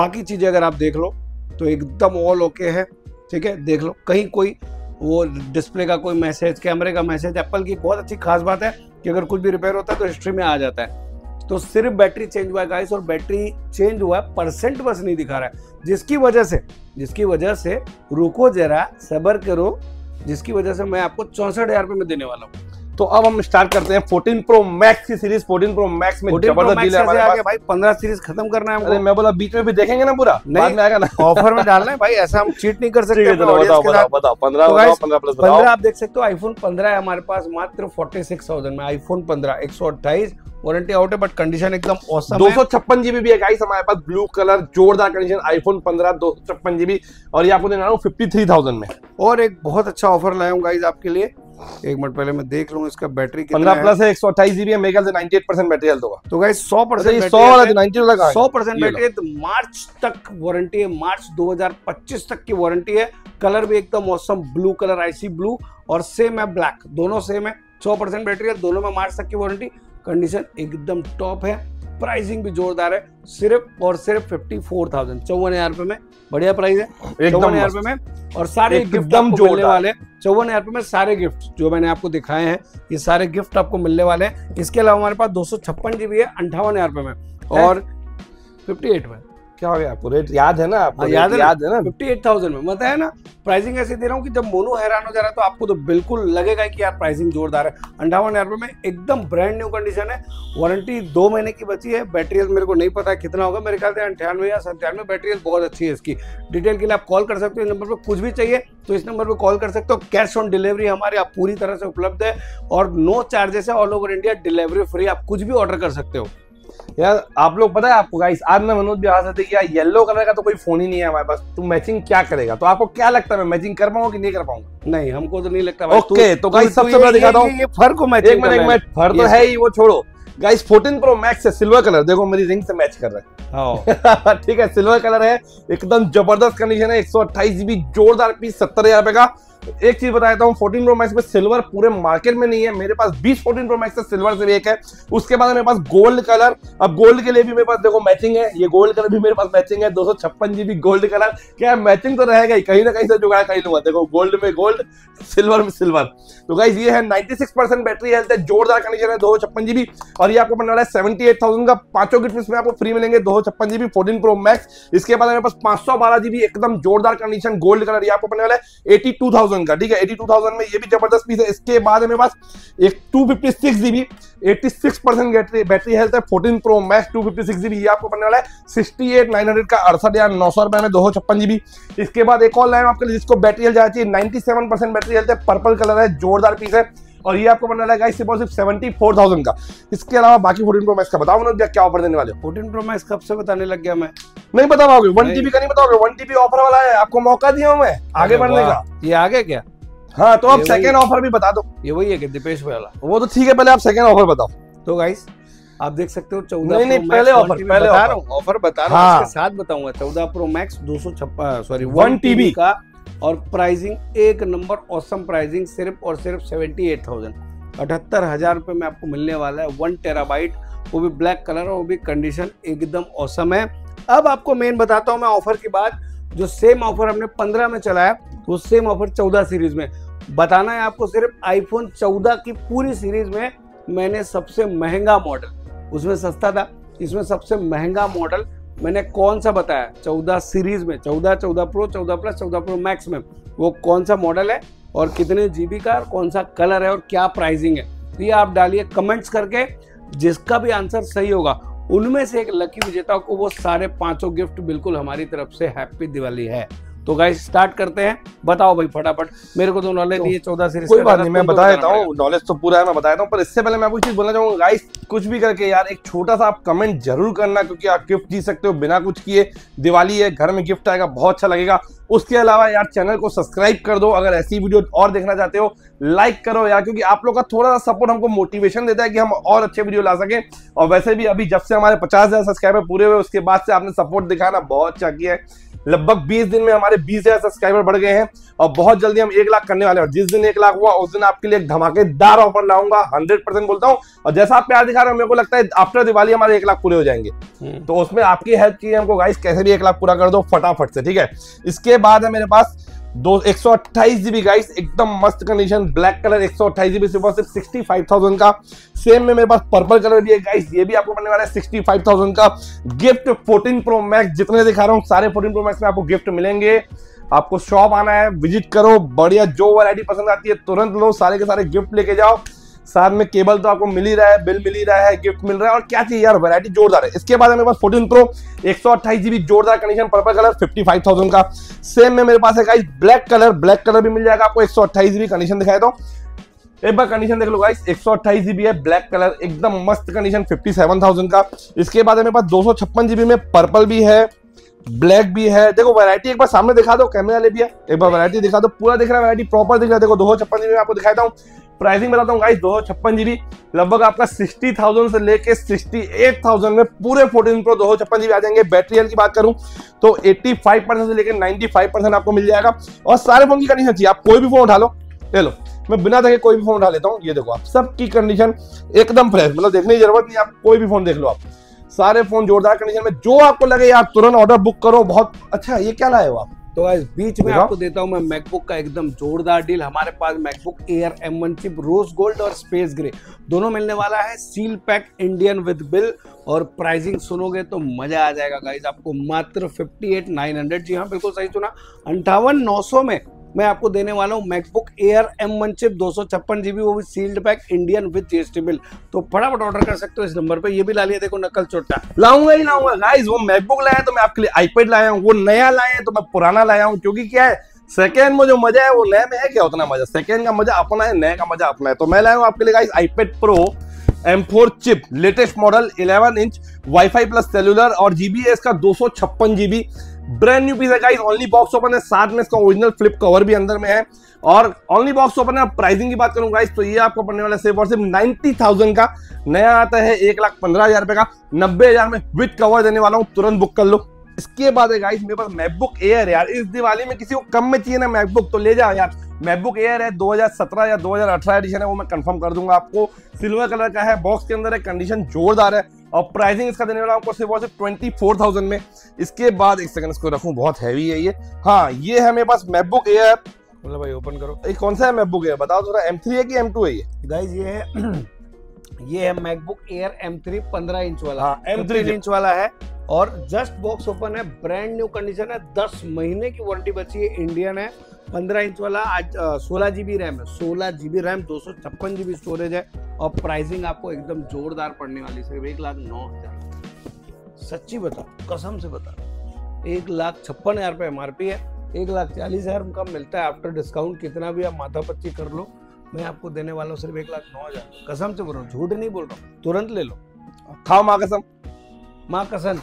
बाकी चीजें अगर आप देख लो तो एकदम ऑल ओके है। ठीक है देख लो, कहीं कोई वो डिस्प्ले का कोई मैसेज, कैमरे का मैसेज, एप्पल की बहुत अच्छी खास बात है कि अगर कुछ भी रिपेयर होता है तो हिस्ट्री में आ जाता है। तो सिर्फ बैटरी चेंज हुआ है गाइस, और बैटरी चेंज हुआ है, परसेंट बस नहीं दिखा रहा है, जिसकी वजह से जिसकी वजह से रुको जरा, सब्र करो, जिसकी वजह से मैं आपको चौसठ हजार रुपए में देने वाला हूँ। तो अब हम स्टार्ट करते हैं फोर्टीन प्रो मैक्स की सीरीज। फोर्टीन प्रो मैक्स में जबरदस्त डील है हमारे पास भाई, पंद्रह सीरीज खत्म करना है। अरे मैं बोला बीच में भी देखेंगे ना, पूरा बाद में आएगा ना, ऑफर में डालना है भाई, ऐसा हम चीट नहीं कर सकते। बताओ बताओ बताओ पंद्रह आप देख सकते हो। आईफोन पंद्रह है हमारे पास मात्र फोर्टी सिक्स थाउजेंड में। आईफोन पंद्रह एक सौ अट्ठाईस वारंटी आउट है, बट कंडीशन एकदम औसम है। दो सौ छप्पन जीबी भी है गाइस हमारे पास, ब्लू कलर जोरदार कंडीशन। आईफोन पंद्रह दो सौ छप्पन जीबी और ये आपको देना हूँ फिफ्टी थ्री थाउजेंड में। और एक बहुत अच्छा ऑफर लाया हूँ गाइस आपके लिए, एक मिनट पहले मैं देख लूँ इसका बैटरी कितना है। पंद्रह प्लस है, एक सौ अट्ठाईस जीबी है, मेगा से अट्ठानवे परसेंट बैटरी हेल्थ होगा। तो गाइस सौ परसेंट सौ परसेंट बैटरी मार्च तक वारंटी है, मार्च दो हजार पच्चीस तक की वारंटी है। कलर भी एकदम awesome, blue colour, icy blue और सेम है ब्लैक, दोनों सेम है। सौ परसेंट बैटरी है, दोनों में मार्च तक की वारंटी। कंडीशन एकदम टॉप है, प्राइसिंग भी जोरदार है, सिर्फ और सिर्फ फिफ्टी फोर थाउजेंड चौवन हजार रुपए में। बढ़िया प्राइस है चौवन हजार रुपए में। और सारे गिफ्ट आपको मिलने वाले चौवन हजार रुपए में, सारे गिफ्ट जो मैंने आपको दिखाए हैं ये सारे गिफ्ट आपको मिलने वाले हैं। इसके अलावा हमारे पास दो सौ छप्पन जीबी है अंठावन हजार रुपए में और फिफ्टी एट में। क्या हो गया आपको रेट याद है ना, आपको याद है ना फिफ्टी एट थाउजेंड में। मतलब है ना प्राइसिंग ऐसे दे रहा हूँ कि जब मोनू हैरान हो जा रहा है तो आपको तो बिल्कुल लगेगा कि यार प्राइसिंग जोरदार है। अंठावन हजार रुपये में एकदम ब्रांड न्यू कंडीशन है, वारंटी दो महीने की बची है। बैटरी मेरे को नहीं पता है कितना होगा, मेरे ख्याल से अंठानवे या सत्तानवे। बैटरी बहुत अच्छी है इसकी। डिटेल के लिए आप कॉल कर सकते हो इस नंबर पर, कुछ भी चाहिए तो इस नंबर पर कॉल कर सकते हो। कैश ऑन डिलीवरी हमारे आप पूरी तरह से उपलब्ध है और नो चार्जेस है, all over India delivery free. आप कुछ भी ऑर्डर कर सकते हो। यार आप लोग पता है आपको गाइस, आज ना मनोज भी आ सकते कि यार येलो कलर का तो कोई फोन ही नहीं है हमारे पास, तो मैचिंग क्या करेगा? तो आपको क्या लगता है मैं मैचिंग कर पाऊंगा कि नहीं कर पाऊंगा? नहीं, हमको तो नहीं लगता भाई। ओके तो गाइस सबसे पहले दिखाता हूं ये फर को मैचिंग। एक मिनट एक मिनट फर तो है ही, वो छोड़ो गाइस। फोर्टीन प्रो मैक्स है, सिल्वर कलर, देखो मेरी रिंग से मैच कर रहा है। ठीक है, सिल्वर कलर है, एकदम जबरदस्त कंडीशन है। एक सौ अट्ठाईस जीबी जोरदार पीस सत्तर हजार रुपए का। एक चीज बताता हूँ, फोर्टीन प्रो मैक्स में सिल्वर पूरे मार्केट में नहीं है। मेरे पास बीस फोर्टीन प्रो मैक्स है, सिल्वर से भी एक है। उसके बाद मेरे पास गोल्ड कलर, अब गोल्ड के लिए भी मेरे पास देखो मैचिंग है, ये गोल्ड कलर भी मेरे पास मैचिंग है। दो सौ छप्पन जीबी गोल्ड कलर, क्या मैचिंग तो रहेगा ही, कहीं ना कहीं से जुगाड़ कर लूंगा। देखो गोल्ड में गोल्ड, सिल्वर में सिल्वर। तो गाइस ये है ninety six percent battery health है, जोरदार कंडीशन है, दो सौ छप्पन जीबी और ये आपको बनने वाला है सेवेंटी एट थाउजेंड का। पांचों गिफ्ट इसमें आपको फ्री मिलेंगे, दो सौ छप्पन जीबी फोर्टीन प्रो मैक्स। इसके बाद मेरे पास पांच सौ बारह जीबी एकदम जोरदार कंडीशन गोल्ड कलर, ये आपको बनने वाला है एटी टू थाउजेंड का। ठीक है, बयासी हज़ार में ये भी जबरदस्त पीस है। इसके बाद मेरे पास एक टू फिफ्टी सिक्स जीबी छियासी परसेंट बैटरी हेल्थ है, fourteen pro max two fifty six GB ये आपको बनने वाला है अड़सठ हज़ार नौ सौ का, अड़सठ हज़ार नौ सौ रुपए में, दो सौ छप्पन जीबी। इसके बाद एक और लाइन आपके लिए जिसको बैटरी हेल्थ चाहिए, सत्तानवे परसेंट बैटरी हेल्थ है, पर्पल कलर है, जोरदार पीस है और ये आपको बनने वाला है सिर्फ और सिर्फ सेवेंटी फोर थाउजेंड का। इसके अलावा बाकी फोर्टीन प्रो मैक्स का बताओ ना क्या ऑफर देने वाले। फोर्टीन प्रो मैक्स कब से बताने लग गया मैं, नहीं बता पाओगे। वन जीबी का नहीं बताओगे, वन जीबी ऑफर वाला है, आपको मौका दिया हूं मैं आगे बढ़ने का। ये आगे क्या, हाँ तो आप सेकंड ऑफर भी बता दो। ये वही है कि दीपेश वाला, वो तो ठीक है, पहले आप सेकंड ऑफर बताओ। तो गाइस आप देख सकते हो चौदह नहीं नहीं पहले ऑफर पहले बता रहा हूँ, ऑफर बता रहा हूँ, इसके साथ बताऊंगा। चौदह प्रो मैक्स दो सौ छप्पन सॉरी वन टीबी का और प्राइसिंग एक नंबर औसम प्राइसिंग, सिर्फ और सिर्फ सेवेंटी एट थाउजेंड अठहत्तर हजार रुपये में आपको मिलने वाला है। वन टेराबाइट, वो भी ब्लैक कलर और वो भी कंडीशन एकदम औसम है। अब आपको मेन बताता हूँ मैं ऑफर के बाद, जो सेम ऑफर हमने पंद्रह में चलाया वो सेम ऑफर चौदह सीरीज में बताना है आपको। सिर्फ आईफोन चौदह की पूरी सीरीज में मैंने सबसे महंगा मॉडल, उसमें सस्ता था, इसमें सबसे महंगा मॉडल मैंने कौन सा बताया चौदह सीरीज में, चौदह, चौदह प्रो, चौदह प्लस, चौदह प्रो मैक्स में, वो कौन सा मॉडल है और कितने जीबी का और कौन सा कलर है और क्या प्राइसिंग है। तो ये आप डालिए कमेंट्स करके, जिसका भी आंसर सही होगा उनमें से एक लकी विजेता को वो सारे पांचों गिफ्ट बिल्कुल हमारी तरफ से हैप्पी दिवाली है। तो गाइस स्टार्ट करते हैं, बताओ भाई फटाफट, मेरे को तो नॉलेज नहीं है चौदह सीरीज। कोई बात नहीं, मैं बता देता हूँ, नॉलेज तो पूरा है, मैं बता देता हूँ। पर इससे पहले मैं आपको चीज बोलना चाहूंगा गाइस, कुछ भी करके यार एक छोटा सा आप कमेंट जरूर करना, क्योंकि आप गिफ्ट जीत सकते हो बिना कुछ किए। दिवाली है, घर में गिफ्ट आएगा, बहुत अच्छा लगेगा। उसके अलावा यार चैनल को सब्सक्राइब कर दो अगर ऐसी वीडियो और देखना चाहते हो, लाइक करो यार, क्योंकि आप लोग का थोड़ा सा सपोर्ट हमको मोटिवेशन देता है कि हम और अच्छे वीडियो ला सकें। और वैसे भी अभी जब से हमारे पचास हजार सब्सक्राइबर पूरे हुए उसके बाद से आपने सपोर्ट दिखाना बहुत अच्छा किया है। लगभग बीस दिन में हमारे बीस हजार सब्सक्राइबर बढ़ गए हैं और बहुत जल्दी हम एक लाख करने वाले हैं। और जिस दिन एक लाख हुआ उस दिन आपके लिए एक धमाकेदार ऑफर लाऊंगा, हंड्रेड परसेंट बोलता हूँ। और जैसा आप प्यार दिखा रहे हो, मेरे को लगता है आफ्टर दिवाली हमारे एक लाख पूरे हो जाएंगे, तो उसमें आपकी हेल्प चाहिए हमको गाइस, कैसे भी एक लाख पूरा कर दो फटाफट से। ठीक है, इसके बाद है मेरे पास दो एक सौ अट्ठाईस जीबी गाइस, एकदम मस्त कंडीशन, ब्लैक कलर एक सौ अट्ठाईस जीबी सिर्फ सिर्फ सिक्सटी फाइव थाउजेंड का। सेम में मेरे पास पर्पल कलर भी है गाइस, ये भी आपको मिलने वाला है सिक्सटी फाइव थाउजेंड का। गिफ्ट फोर्टीन प्रो मैक्स जितने दिखा रहा हूँ सारे फोर्टीन प्रो मैक्स में आपको गिफ्ट मिलेंगे। आपको शॉप आना है, विजिट करो, बढ़िया जो वैरायटी पसंद आती है तुरंत लो, सारे के सारे गिफ्ट लेके जाओ। साथ में केबल तो आपको मिल ही रहा है, बिल मिल ही रहा है, गिफ्ट मिल रहा है, और क्या चाहिए यार, वैरायटी जोरदार है। इसके बाद मेरे पास फोर्टीन प्रो एक सौ अट्ठाईस जीबी जोरदार condition purple colour fifty five thousand का। सेम में मेरे पास है guys black colour, black colour भी मिल जाएगा आपको एक सौ अट्ठाईस जीबी। कंडीशन दिखाए तो एक बार कंडीशन देख लो गाइस, एक सौ अट्ठाईस जीबी है, ब्लैक कलर एकदम मस्त कंडीशन फिफ्टी सेवन थाउजेंड का। इसके बाद मेरे पास दो सौ छप्पन जीबी में पर्पल भी है, ब्लैक भी है। देखो वैरायटी एक बार सामने दिखा दो, कैमरे वाले भी है, एक बार वैरायटी दिखा दो, पूरा दिख रहा है, वैरायटी प्रॉपर दिख रहा है। देखो दो सौ छप्पन जीबी में आपको दिखाता हूँ, प्राइसिंग बताता हूँ गाइस, दो सौ छप्पन जीबी लगभग आपका साठ हज़ार से लेके अड़सठ हज़ार में पूरे फोर्टीन प्रो दो सौ छप्पन जीबी आ जाएंगे। बैटरी हेल्थ की बात करूँ तो पचासी परसेंट से लेके पचानवे परसेंट आपको मिल जाएगा। और सारे फोन की कंडीशन चाहिए, आप कोई भी फोन उठा लो, ले लो, मैं बिना देखे कोई भी फोन उठा लेता हूँ। ये देखो आप सबकी कंडीशन एकदम फ्रेश, मतलब देखने की जरूरत नहीं, आप कोई भी फोन देख लो, आप सारे फोन जोरदार कंडीशन में। जो आपको लगे आप तुरंत ऑर्डर बुक करो। बहुत अच्छा, ये क्या लाए हो आप? तो गाइस बीच में आपको देता हूँ मैं मैकबुक का एकदम जोरदार डील। हमारे पास MacBook Air M one chip rose gold और स्पेस ग्रे दोनों मिलने वाला है, seal pack Indian with bill, और प्राइसिंग सुनोगे तो मजा आ जाएगा गाइस। आपको मात्र अट्ठावन हज़ार नौ सौ, जी हाँ बिल्कुल सही सुना, अट्ठावन हज़ार नौ सौ में मैं आपको देने वाला हूँ MacBook Air M one chip दो सौ छप्पन जीबी, वो भी sealed pack Indian with GST bill. तो फटाफट ऑर्डर कर सकते हो इस नंबर पे। ये भी ला लिया, देखो नकल चोटा लाऊंगा ही लाऊंगा गाइस। वो मैकबुक लाया तो मैं आपके लिए आईपैड लाया हूँ, वो नया लाए हैं तो मैं पुराना लाया हूँ, क्योंकि क्या है सेकेंड में जो मजा है वो नए में है क्या उतना मजा, सेकेंड का मजा अपना है, नए का मजा अपना है। तो मैं लाया हूँ आपके लिए guys iPad Pro M four chip latest model, eleven inch, wifi plus cellular और जीबीएस का दो सौ छप्पन जीबी, ब्रांड न्यू पीस है गाइस। ओनली बॉक्स ओपन है, साथ में इसका ओरिजिनल फ्लिप कवर भी अंदर में है और ओनली बॉक्स ओपन है। प्राइसिंग की बात करूं गाइस तो ये आपको पड़ने वाला है सिर्फ और सिर्फ नाइन्टी थाउजेंड का। नया आता है एक लाख पंद्रह हजार रुपए का, नब्बे हजार में विथ कवर देने वाला हूँ, तुरंत बुक कर लो। इसके बाद है गाइस मेरे पास मैकबुक एयर। यार इस दिवाली में किसी को कम में चाहिए ना मैकबुक तो ले जाओ यार। मैकबुक एयर है दो हज़ार सत्रह या दो हज़ार अठारह एडिशन है, वो मैं कंफर्म कर दूंगा आपको। सिल्वर कलर का है, बॉक्स के अंदर है, कंडीशन जोरदार है और प्राइसिंग इसका देने वाला आपको सिर्फ और सिर्फ ट्वेंटी फोर थाउजेंड में। इसके बाद एक सेकंड इसको रखूँ, बहुत हैवी है ये। हाँ ये है मेरे पास मैकबुक एयर, मतलब भाई ओपन करो, ये कौन सा है मैकबुक एयर बताओ थोड़ा, एम थ्री है कि एम टू है ये गाइज? ये है ये है मैकबुक एयर एम थ्री पंद्रह इंच वाला। हाँ, एम थ्री इंच वाला है और जस्ट बॉक्स ओपन है, ब्रांड न्यू कंडीशन है, दस महीने की वारंटी बची है, इंडियन है, पंद्रह इंच वाला। आज सोलह जीबी रैम है, सोलह जीबी रैम, दो सौ छप्पन जीबी स्टोरेज है और प्राइसिंग आपको एकदम जोरदार पड़ने वाली, सिर्फ एक लाख नौ हजार। सच्ची बता, कसम से बता, एक लाख छप्पन हजार रुपये एम आर पी है, एक लाख चालीस हजार का मिलता है आफ्टर डिस्काउंट, कितना भी आप माथा पच्ची कर लो। मैं आपको देने वाला हूँ सिर्फ एक लाख नौ हजार, कसम से बोल रहा हूँ, झूठ नहीं बोल रहा हूँ, तुरंत ले लो। खाओ माँ कसम, माँ कसम।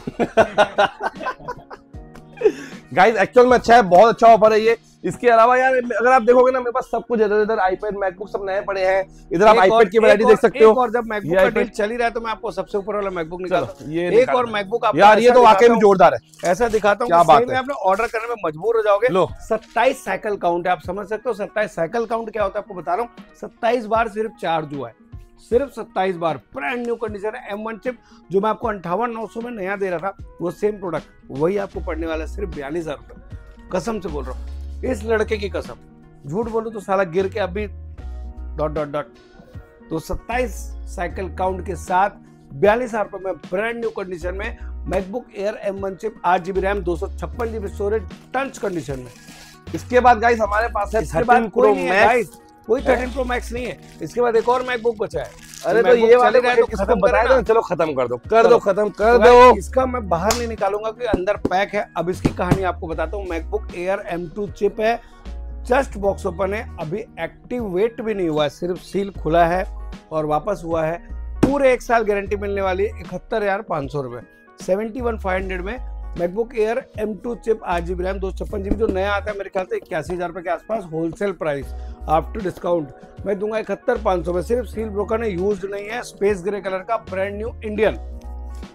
गाइस एक्चुअल में अच्छा है, बहुत अच्छा ऑफर है ये। इसके अलावा यार अगर आप देखोगे ना मेरे पास सब कुछ इधर इधर आईपैड मैकबुक सब नए पड़े हैं, इधर आप आईपैड की वैरायटी देख सकते हो। और जब मैकबुक का डील चल ही रहा है तो मैं आपको सबसे ऊपर वाला मैकबुक निकालता हूं, एक और मैकबुक आपको यार ये तो वाकई में जोरदार है, ऐसा दिखाता हूं सेम में, आपने ऑर्डर करने में मजबूर हो जाओगे। सत्ताईस साइकिल काउंट है, आप समझ सकते हो सत्ताईस साइकिल काउंट क्या होता है, आपको बता रहा हूँ। सत्ताईस बार सिर्फ चार्ज हुआ है, सिर्फ सत्ताईस बार, ब्रांड न्यू कंडीशन है। एम वन चिप जो मैं आपको अंठावन नौ सौ में नया दे रहा था, वो सेम प्रोडक्ट वही आपको पड़ने वाला है सिर्फ बयालीस हजार। कसम से बोल रहा हूँ, इस लड़के की कसम, झूठ बोलूं तो साला गिर के अभी डॉट डॉट डॉट। तो सत्ताईस साइकिल काउंट के साथ बयालीस हजार रुपये में ब्रांड न्यू कंडीशन में MacBook Air M one chip, आठ जीबी रैम, दो सौ छप्पन जीबी स्टोरेज, टच कंडीशन में। इसके बाद गाइस हमारे पास है कोई थर्टीन प्रो मैक्स नहीं है। इसके बाद एक और मैकबुक बचा है, अरे तो ये वाले तो खत्म बताया था, चलो खत्म कर दो, कर दो खत्म कर दो। इसका मैं बाहर नहीं निकालूंगा क्योंकि अंदर पैक है। अब इसकी कहानी आपको बताता हूँ। MacBook Air M two chip है, जस्ट बॉक्स ओपन है, अभी एक्टिवेट भी नहीं हुआ है, सिर्फ सील खुला है और वापस हुआ है। पूरे एक साल गारंटी मिलने वाली है, इकहत्तर हजार पाँच सौ रुपये सेवेंटी वन फाइव हंड्रेड में MacBook Air M two chip, आठ जीबी रैम, दो सौ छप्पन जीबी जो नया आता है मेरे ख्याल से इक्यासी हजार रुपये के आसपास होलसेल प्राइस, आफ्टर डिस्काउंट मैं दूंगा इकहत्तर पाँच सौ में, सिर्फ सील ब्रोकर है, यूज नहीं है, स्पेस ग्रे कलर का, ब्रांड न्यू इंडियन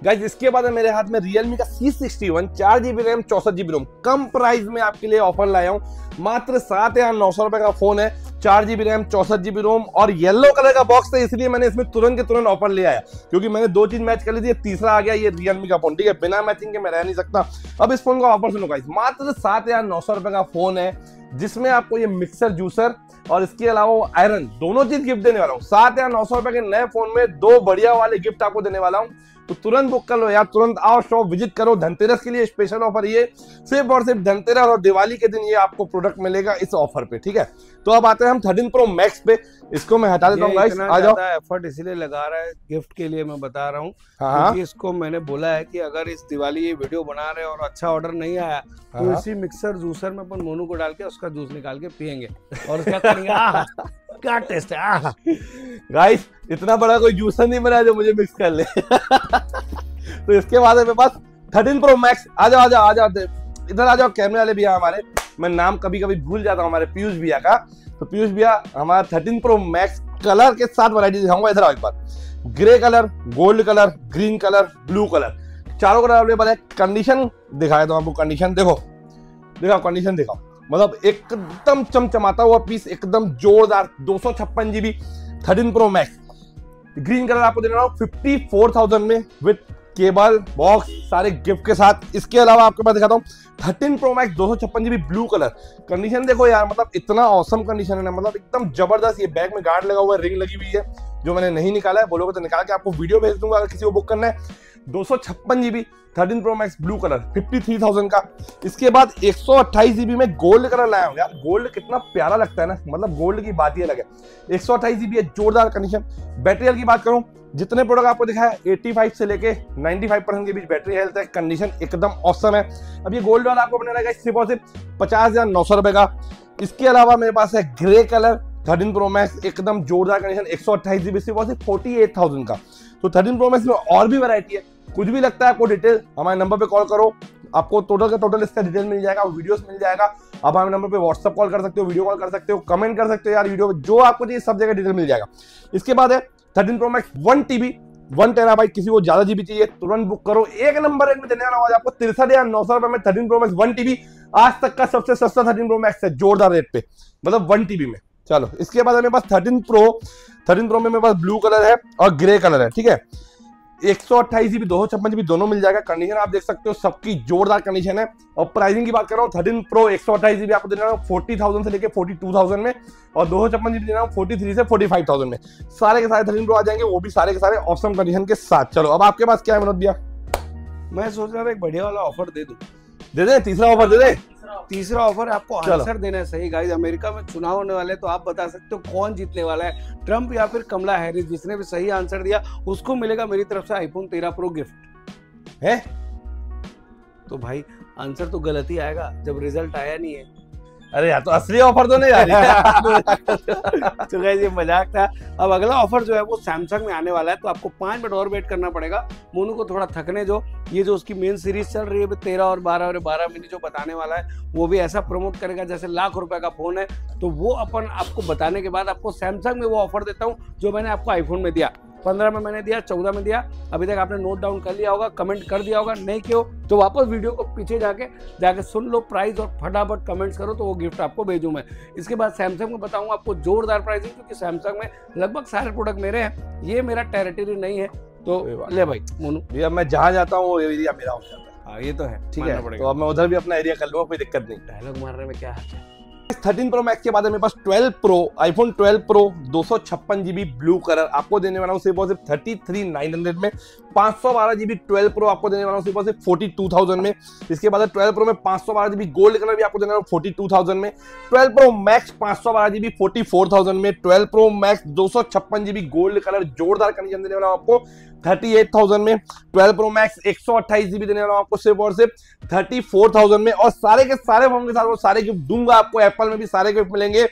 गाइज। इसके बाद मेरे हाथ में रियलमी का सी सिक्सटी वन, चार जीबी रैम, चौसठ जीबी रोम, कम प्राइस में आपके लिए ऑफर लाया हूँ, मात्र सात हजार नौ सौ रुपए का फोन है। चार जीबी रैम चौसठ जीबी रोम और येलो कलर का बॉक्स है, इसलिए मैंने इसमें तुरंत के तुरंत ऑफर ले आया क्योंकि मैंने दो चीज मैच कर ली थी। तीसरा आ गया ये रियलमी का फोन, ठीक है, बिना मैचिंग के मैं रह नहीं सकता। अब इस फोन का ऑफर सुनो गाइस, मात्र सात हजार नौ सौ रुपए का फोन है जिसमें आपको ये मिक्सर जूसर और इसके अलावा आयरन दोनों चीज गिफ्ट देने वाला हूँ। सात या नौ सौ रुपए के नए फोन में दो बढ़िया वाले गिफ्ट आपको देने वाला हूँ, तो तुरंत बुक कर लो यार, तुरंत आओ शॉप विजिट करो। धनतेरस के लिए स्पेशल ऑफर, ये सिर्फ और सिर्फ धनतेरस और दिवाली के दिन ये आपको प्रोडक्ट मिलेगा इस ऑफर पे, ठीक है। तो अब आते हैं हम थर्टीन प्रो मैक्स पे, इसको मैं हटा देता हूँ गाइस। आ जाओ, एफर्ट इसीलिए लगा रहा है गिफ्ट के लिए मैं बता रहा हूँ, क्योंकि इसको मैंने बोला है कि अगर इस दिवाली ये वीडियो बना रहे और अच्छा ऑर्डर नहीं आया तो इसी मिक्सर जूसर में अपन मोनू को डाल के उसका जूस निकाल के पियेंगे और उसका क्या टेस्ट है गाइस। इतना बड़ा कोई जूसर नहीं बना जो मुझे मिक्स कर ले तो इसके बाद मेरे पास थर्टीन प्रो मैक्स। आ जाओ आ जाओ आ जाओ इधर आ जाओ, कैमरे वाले भैया हमारे, मैं नाम कभी कभी भूल जाता हूँ हमारे पीयूष भैया का। तो पीयूष भैया हमारा थर्टीन प्रो मैक्स कलर के साथ वैरायटी दिखाऊंगा। इधर आओ एक बार, grey colour, gold colour, green colour, blue colour, चारों कलर अवेलेबल है। कंडीशन दिखाया तो आपको, कंडीशन देखो, देखो कंडीशन दिखाओ, मतलब एकदम चमचमाता हुआ पीस, एकदम जोरदार। दो सौ छप्पन GB thirteen pro max green colour आपको देना रहा चौवन हज़ार में विद केबल बॉक्स सारे गिफ्ट के साथ। इसके अलावा आपके पास दिखाता हूँ थर्टीन प्रो मैक्स दो सौ छप्पन जीबी ब्लू कलर। कंडीशन देखो यार, मतलब इतना औसम कंडीशन है ना, मतलब एकदम जबरदस्त। ये बैग में गार्ड लगा हुआ है, रिंग लगी हुई है जो मैंने नहीं निकाला है, बोलोगे तो निकाल के आपको वीडियो भेज दूंगा अगर किसी को बुक करना है। दो सौ छप्पन GB thirteen pro max blue colour तिरेपन हज़ार का। इसके बाद एक सौ अट्ठाईस जीबी में गोल्ड कलर लाया हूँ यार, गोल्ड कितना प्यारा लगता है ना, मतलब गोल्ड की बात ही अलग है। एक सौ अट्ठाईस जीबी है, जोरदार कंडीशन। बैटरी की बात करूँ, जितने प्रोडक्ट आपको दिखाया पचासी से लेके पचानवे परसेंट के बीच बैटरी हेल्थ है, कंडीशन एकदम औसम है। अब ये गोल्ड वाला आपको बना रहेगा सिर्फ और सिर्फ पचास हजार नौ सौ रुपए का। इसके अलावा मेरे पास है grey colour thirteen pro max, एकदम जोरदार कंडीशन, एक सौ अट्ठाईस जीबी सिर्फ और सिर्फ फोर्टी एट थाउजेंड का। तो थर्टीन प्रो मैक्स में और भी वैरायटी है, कुछ भी लगता है आपको डिटेल हमारे नंबर पे कॉल करो, आपको टोटल का टोटल इसका डिटेल मिल जाएगा, वीडियोस मिल जाएगा। आप हमारे नंबर पे व्हाट्सअप कॉल कर सकते हो, वीडियो कॉल कर सकते हो, कमेंट कर सकते हो यार, वीडियो जो आपको चाहिए सब जगह डिटेल मिल जाएगा। इसके बाद है thirteen pro max one TB one terabyte, किसी को ज्यादा जीबी चाहिए तुरंत बुक करो, एक नंबर रेट में देने वाला हूं आपको तिरसठ हजार नौ सौ रुपए में thirteen pro max one TB. आज तक का सबसे सस्ता थर्टीन प्रो मैक्स है, जोरदार रेट पे, मतलब वन टीबी में। चलो इसके बाद मेरे पास थर्टीन प्रो थर्टीन प्रो में मेरे पास ब्लू कलर है और ग्रे कलर है, ठीक है। एक सौ अट्ठाईस जीबी दो सौ छप्पन जीबी दोनों मिल जाएगा। कंडीशन आप देख सकते हो, सबकी जोरदार कंडीशन है। और प्राइसिंग की बात कर रहा हूँ, थर्टीन प्रो एक सौ अट्ठाईस जीबी आपको देना रहा हूँ फोर्टी थाउजेंड से लेकर फोर्टी टू थाउजेंड में, और दो सौ छप्पन जीबी देना रहा हूँ फोर्टी थ्री से फोर्टी फाइव थाउजेंड में। सारे के सारे थर्टीन प्रो आ जाएंगे, वो भी सारे के सारे ऑप्शन कंडीशन के साथ। चलो अब आपके पास क्या है विनोद भैया? मैं सोच रहा था एक बढ़िया वाला ऑफर दे दो, दे दे तीसरा ऑफर दे दे तीसरा ऑफर आपको आंसर देना है सही गाइस। अमेरिका में चुनाव होने वाले हैं, तो आप बता सकते हो कौन जीतने वाला है, ट्रम्प या फिर कमला हैरिस। जिसने भी सही आंसर दिया उसको मिलेगा मेरी तरफ से आईफोन तेरह प्रो गिफ्ट है। तो भाई आंसर तो गलत ही आएगा जब रिजल्ट आया नहीं है। अरे यार तो असली ऑफर तो नहीं यार तो ये मजाक था। अब अगला ऑफर जो है वो सैमसंग में आने वाला है, तो आपको पाँच मिनट और वेट करना पड़ेगा। मोनू को थोड़ा थकने जो, ये जो उसकी मेन सीरीज चल रही है तेरह और बारह और बारह मिनट जो बताने वाला है, वो भी ऐसा प्रमोट करेगा जैसे लाख रुपए का फोन है। तो वो अपन आपको बताने के बाद आपको सैमसंग में वो ऑफर देता हूँ जो मैंने आपको आईफोन में दिया, पंद्रह में मैंने दिया, चौदह में दिया। अभी तक आपने नोट डाउन कर लिया होगा, कमेंट कर दिया होगा, नहीं क्यों तो वापस वीडियो को पीछे जाके जाके सुन लो प्राइस और फटाफट कमेंट्स करो, तो वो गिफ्ट आपको भेजूँ मैं। इसके बाद सैमसंग में बताऊँगा आपको जोरदार प्राइसिंग, क्योंकि सैमसंग में लगभग सारे प्रोडक्ट मेरे हैं, ये मेरा टेरिटरी नहीं है। तो ले भाई मोनू भैया, मैं जहाँ जाता हूँ वो एरिया मेरा हो जाता है। हाँ ये तो है, ठीक है, तो अब मैं उधर भी अपना एरिया कर लूँगा, कोई दिक्कत नहीं। डायलॉग मारने में क्या है। थर्टीन प्रो मैक्स के बाद मेरे पास twelve pro iPhone twelve pro दो सौ छप्पन जीबी ब्लू कलर आपको देने वाला हूँ सिर्फ और सिर्फ थर्टी थ्री नाइन हंड्रेड में। पाँच सौ बारह जीबी ट्वेल्व प्रो आपको देने वाला हूँ सिर्फ और सिर्फ फोर्टी टू थाउजेंड में। इसके बाद ट्वेल्व प्रो में पाँच सौ बारह जीबी गोल्ड कलर भी आपको देने वाला हूँ फोर्टी टू थाउजेंड में। ट्वेल्व प्रो मैक्स पाँच सौ बारह जीबी फोर्टी फोर थाउजेंड में। ट्वेल्व प्रो मैक्स दो सौ छप्पन जीबी गोल्ड कलर जोरदार कंडीशन देने वाला हूँ आपको थर्टी एट थाउजेंड में। ट्वेल्व प्रो मैक्स एक सौ अट्ठाईस जीबी देने वाला हूँ आपको सिर्फ और सिर्फ थर्टी फोर थाउजेंड में। और सारे के सारे फोन के साथ वो सारे गिफ्ट दूंगा आपको, एप्पल में भी सारे गिफ्ट मिलेंगे।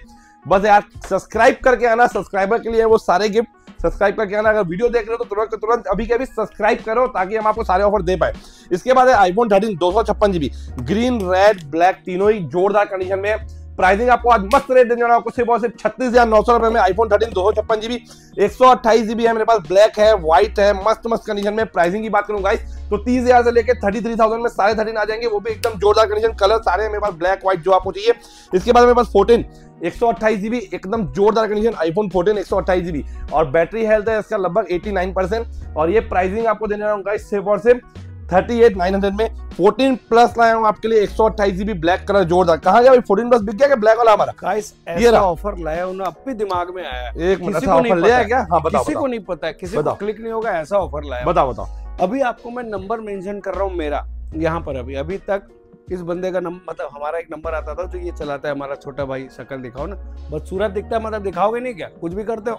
बस यार सब्सक्राइब करके आना, सब्सक्राइबर के लिए वो सारे गिफ्ट सब्सक्राइब करके आना। अगर वीडियो देख रहे हो तो तुरंत तुरंत अभी के अभी सब्सक्राइब करो ताकि हम आपको सारे ऑफर दे पाए। इसके बाद है आईफोन थर्टीन दो सौ छप्पन जीबी ग्रीन रेड ब्लैक तीनों ही जोरदार कंडीशन में। प्राइसिंग आपको आज मस्त रेट देने वाला आपको सिर्फ और सिर्फ छत्तीस हजार नौ सौ रुपए में। आईफोन थर्टीन दो सौ छप्पन जीबी एक सौ अट्ठाईस जीबी है मेरे पास, ब्लैक है, व्हाइट है, मस्त मस्त कंडीशन में। प्राइसिंग की बात करूँ गाइस तो तीस हजार से लेकर थर्टी थ्री थाउजेंड में सारे थर्टीन आ जाएंगे, वो भी एकदम जोरदार कंडीशन। कलर सारे मेरे पास ब्लैक व्हाइट जो आपको चाहिए। इसके बाद मेरे पास फोर्टीन एक सौ अट्ठाईस जीबी एकदम जोरदार कंडीशन आईफोन फोर्टीन एक सौ अट्ठाईस जीबी और बैटरी हेल्थ है इसका लगभग एटी नाइन परसेंट। और ये प्राइसिंग आपको देने रहा हूँ गाइस सिर्फ और सिर्फ थर्टी एट नाइन हंड्रेड में। फोर्टीन प्लस लाया हूँ आपके लिए एक सौ अट्ठाईस जीबी ब्लैक कलर जोरदार। कहा गया भाई फोर्टीन प्लस बिक गया ब्लैक वाला हमारा गाइस, ऐसा ऑफर लाया हूं ना अपने दिमाग में आया एक मिनट ऑफर ले आया क्या? हाँ बताओ, किसी को नहीं पता है, किसी को क्लिक नहीं होगा, ऐसा ऑफर लाया। बताओ बताओ, अभी आपको मैं नंबर मेंशन कर रहा हूँ मेरा यहाँ पर। अभी अभी तक इस बंदे का नंबर, मतलब हमारा एक नंबर आता था जो ये चलाता है हमारा छोटा भाई, शक्ल दिखाओ ना, बस सूरत दिखता है, मतलब दिखाओगे नहीं क्या? कुछ भी करते हो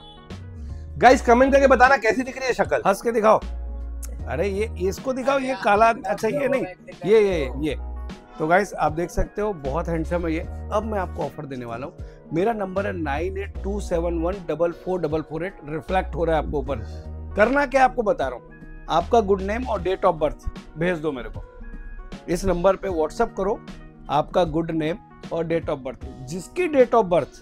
गाइस कमेंट करके बताना कैसी दिख रही है शक्ल, हंस के दिखाओ। अरे ये इसको दिखाओ, ये काला, अच्छा ये नहीं, ये ये ये, ये। तो गाइस आप देख सकते हो बहुत हैंडसम है ये। अब मैं आपको ऑफर देने वाला हूँ, मेरा नंबर है nine eight two seven one double four double four eight. Reflect हो रहा है आपको ऊपर, करना क्या आपको बता रहा हूँ, आपका गुड नेम और डेट ऑफ बर्थ भेज दो मेरे को इस नंबर पे, व्हाट्सएप करो आपका गुड नेम और डेट ऑफ बर्थ। जिसकी डेट ऑफ बर्थ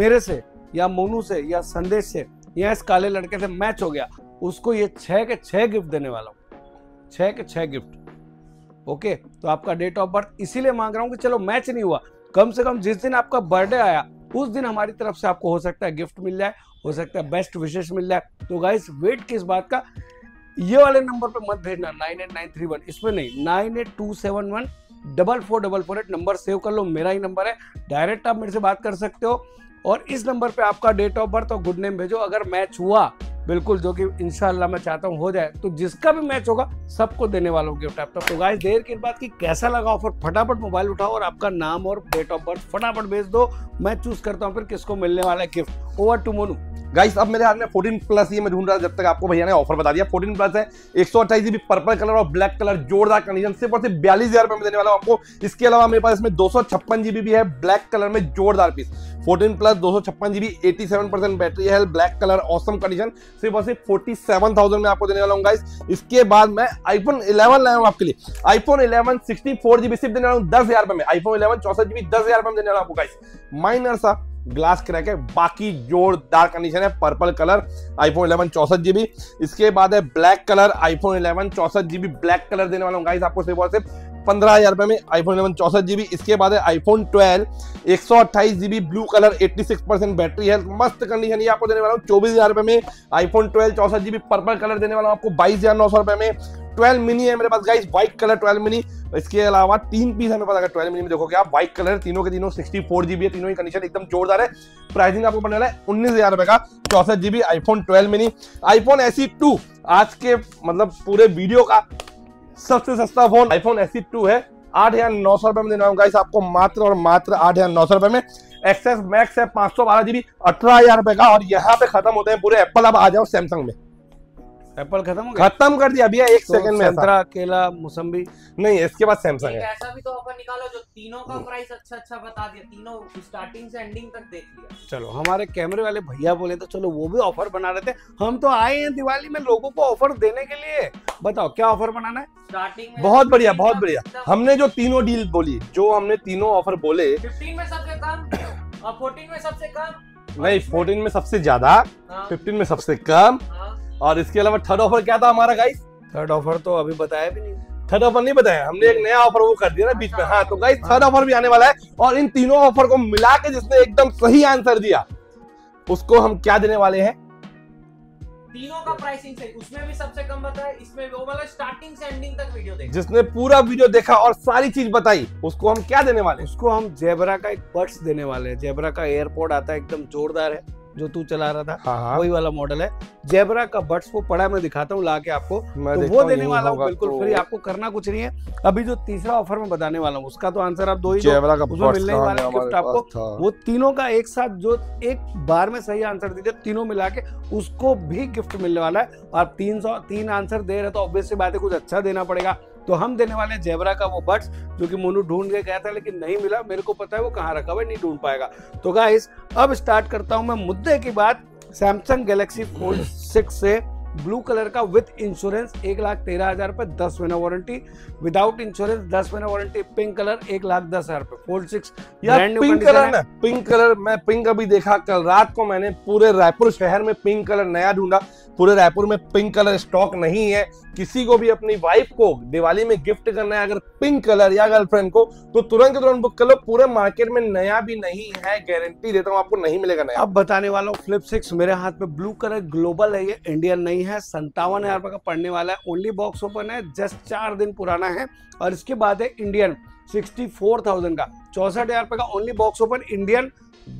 मेरे से या मोनू से या संदेश से या इस काले लड़के से मैच हो गया, उसको ये छः के छः गिफ्ट देने वाला हूँ, छः के छः गिफ्ट। ओके, तो आपका डेट ऑफ बर्थ इसीलिए मांग रहा हूँ कि चलो मैच नहीं हुआ, कम से कम जिस दिन आपका बर्थडे आया उस दिन हमारी तरफ से आपको हो सकता है गिफ्ट मिल जाए, हो सकता है बेस्ट विशेष मिल जाए। तो गाइस वेट किस बात का, ये वाले नंबर पे मत भेजना nine eight nine three one, इसमें नहीं, nine eight two seven one double four double four eight. Number save कर लो, मेरा ही नंबर है, डायरेक्ट आप मेरे से बात कर सकते हो। और इस नंबर पे आपका डेट ऑफ बर्थ और गुड नेम भेजो। अगर मैच हुआ बिल्कुल, जो कि इंशाल्लाह मैं चाहता हूँ हो जाए, तो जिसका भी मैच होगा सबको देने वाला हूँ गिफ्ट लैपटॉप। तो गाइस देर के बाद कि कैसा लगा ऑफर, फटाफट मोबाइल उठाओ और आपका नाम और डेट ऑफ बर्थ फटाफट भेज दो, मैं चूज करता हूँ फिर किसको मिलने वाला है gift. Over to Monu. Guys अब मेरे हाथ में फोर्टीन प्लस ये मैं ढूंढ रहा था, जब तक आपको भैया ने ऑफर बता दिया। फोर्टीन प्लस है, एक सौ अट्ठाईस जीबी पर्पल कलर और ब्लैक कलर जोरदार कंडीशन, सिर्फ और सिर्फ बयालीस हजार रुपये में देने वाला हूँ आपको। इसके अलावा मेरे पास इसमें दो सौ छप्पन जीबी भी है ब्लैक कलर में जोरदार पीस। फोर्टीन प्लस दो सौ छप्पन GB eighty seven percent battery है, ब्लैक कलर ऑसम कंडीशन, सिर्फ और सिर्फ फोर्टी सेवन थाउजेंड में आपको देने वाला हूँ गाइस। इसके बाद मैं आईफोन इलेवन लाया हूँ आपके लिए, iPhone eleven sixty four GB सिर्फ देने वाला हूँ दस हजार रुपये में। आईफोन इलेवन चौसठ जीबी दस हजार रुपये में देने वाला हूँ गाइस। माइनर सा ग्लास क्रैक है, बाकी जोरदार कंडीशन है। पर्पल कलर आईफोन इलेवन चौसठ जीबी, इसके बाद है ब्लैक कलर आईफोन इलेवन चौसठ जीबी ब्लैक कलर देने वाला हूँ गाइस आपको सिर्फ और सिर्फ पंद्रह हजार रुपये में, आईफोन इलेवन चौसठ जीबी। इसके बाद है आईफोन ट्वेल्व एक सौ अट्ठाईस जीबी ब्लू कलर, छियासी परसेंट बैटरी है, मस्त कंडीशन ये आपको देने वाला हूँ चौबीस हजार रुपये में। आईफोन ट्वेल्व चौसठ जीबी पर्पल कलर देने वाला हूँ आपको बाईस हजार नौ सौ रुपये में। ट्वेल्व मिनी है मेरे पास guys, white colour twelve mini, इसके अलावा तीन पीस है मेरे पास। अगर ट्वेल्व मिनी में देखोगे आप, व्हाइट कलर तीनों के तीनों सिक्सटी फोर जीबी है, तीनों ही कंडीशन एकदम जोरदार है। प्राइसिंग आपको बनने वाला है उन्नीस हजार रुपए का, चौसठ GB iPhone twelve mini. IPhone SE two आज के मतलब पूरे वीडियो का सबसे सस्ता फोन आईफोन एसई टू है, आठ हजार नौ सौ रुपए में देना होगा आपको, मात्र और मात्र आठ हजार नौ सौ रुपए में। एक्सेस मैक्स है पांच सौ बारह जीबी अठारह हजार रुपए का, और यहाँ पे खत्म होते हैं पूरे एप्पल। अब आ जाओ सैमसंग में, एप्पल खत्म हो गया, खत्म कर दिया भैया एक सेकंड में। संतरा, केला, मौसम्बी नहीं, इसके बाद सैमसंग है। ऐसा भी तो ऑफर निकालो जो तीनों का प्राइस अच्छा अच्छा बता दिया, तीनों स्टार्टिंग से एंडिंग तक देख लिया। चलो हमारे कैमरे वाले भैया बोले तो चलो वो भी ऑफर बना रहे थे, हम तो आए हैं दिवाली में लोगों को ऑफर देने के लिए। बताओ क्या ऑफर बनाना है स्टार्टिंग में? बहुत बढ़िया, बहुत बढ़िया। हमने जो तीनों डील बोली, जो हमने तीनों ऑफर बोले, फिफ्टीन में सबसे कम, फोर्टीन में सबसे कम, नहीं फोर्टीन में सबसे ज्यादा, फिफ्टीन में सबसे कम, और इसके अलावा थर्ड ऑफर क्या था हमारा गाइस? थर्ड ऑफर तो अभी बताया भी नहीं, थर्ड ऑफर नहीं बताया हमने, एक नया ऑफर वो कर दिया ना बीच में। हाँ तो गाइस थर्ड ऑफर भी आने वाला है, और इन तीनों ऑफर को मिला के जिसने एकदम सही आंसर दिया उसको हम क्या देने वाले हैं? तीनों का प्राइसिंग सही, उसमें भी सबसे कम बताया, इसमें वो वाला स्टार्टिंग से एंडिंग तक वीडियो देखा, जिसने पूरा वीडियो देखा और सारी चीज बताई उसको हम क्या देने वाले? उसको हम जेबरा का एक बड्स देने वाले हैं। जेबरा का एयरपोर्ट आता है एकदम जोरदार है, जो तू चला रहा था। हाँ। वही वाला मॉडल है जेबरा का बड्स, वो पड़ा मैं दिखाता हूँ लाके आपको, तो वो देने वाला हूँ बिल्कुल फ्री, आपको करना कुछ नहीं है। अभी जो तीसरा ऑफर मैं बताने वाला हूँ उसका तो आंसर आप दो ही, जेबरा का उसमें मिलने वाला गिफ्ट आपको, वो तीनों का एक साथ जो एक बार में सही आंसर दीजिए तीनों मिला के उसको भी गिफ्ट मिलने वाला है। आप तीन सौ तीन आंसर दे रहे तो ऑब्वियसली बात है कुछ अच्छा देना पड़ेगा, तो हम देने वाले हैं जेबरा का वो बड्स जो कि मोनू ढूंढ के गया था लेकिन नहीं मिला, मेरे को पता है वो कहाँ रखा हुआ है, नहीं ढूंढ पाएगा। तो गाइस अब स्टार्ट करता हूँ मैं मुद्दे की बात। सैमसंग गैलेक्सी फोल्ड सिक्स से ब्लू कलर का विद इंश्योरेंस एक लाख तेरह हजार रुपये, दस महीना वारंटी, विदाउट इंश्योरेंस दस महीना वारंटी, पिंक कलर एक लाख दस हजार रुपये। फोल्ड सिक्स पिंक कलर ना, पिंक कलर मैं पिंक अभी देखा कल रात को, मैंने पूरे रायपुर शहर में पिंक कलर नया ढूंढा, पूरे रायपुर में पिंक कलर स्टॉक नहीं है। किसी को भी अपनी वाइफ को दिवाली में गिफ्ट करना है अगर पिंक कलर या गर्लफ्रेंड को, तो तुरंत तुरंत बुक कर लो। पूरे मार्केट में नया भी नहीं है, गारंटी देता हूँ आपको नहीं मिलेगा नया। अब बताने वाला हूँ फ्लिप सिक्स, मेरे हाथ में ब्लू कलर ग्लोबल है, ये इंडियन नहीं है। संतावन हजार रुपये का पड़ने वाला है, ओनली बॉक्स ओपन है, जस्ट चार दिन पुराना है। और इसके बाद है इंडियन सिक्सटी फोर थाउजेंड का, चौसठ हजार रुपये का, ओनली बॉक्स ओपन, इंडियन,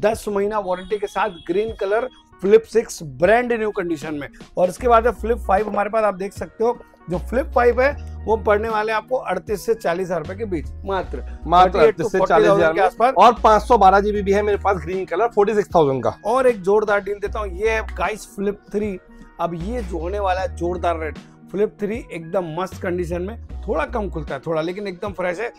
दस महीना वारंटी के साथ, green colour, flip six brand new condition में। और इसके बाद है फ्लिप फाइव हमारे पास, आप देख सकते हो जो फ्लिप फाइव है वो पड़ने वाले आपको अड़तीस से चालीस हजार रुपए के बीच, मात्र मात्र अड़तीस से चालीस हजार के आसपास। और पांच सौ बारह जीबी भी है मेरे पास green colour, forty six thousand का। और एक जोरदार डील देता हूँ, ये है गाइस फ्लिप थ्री। अब ये जो होने वाला है जोरदार रेट, फ्लिप थ्री एकदम मस्त कंडीशन में, थोड़ा कम खुलता है थोड़ा, लेकिन एकदम फ्रेश है।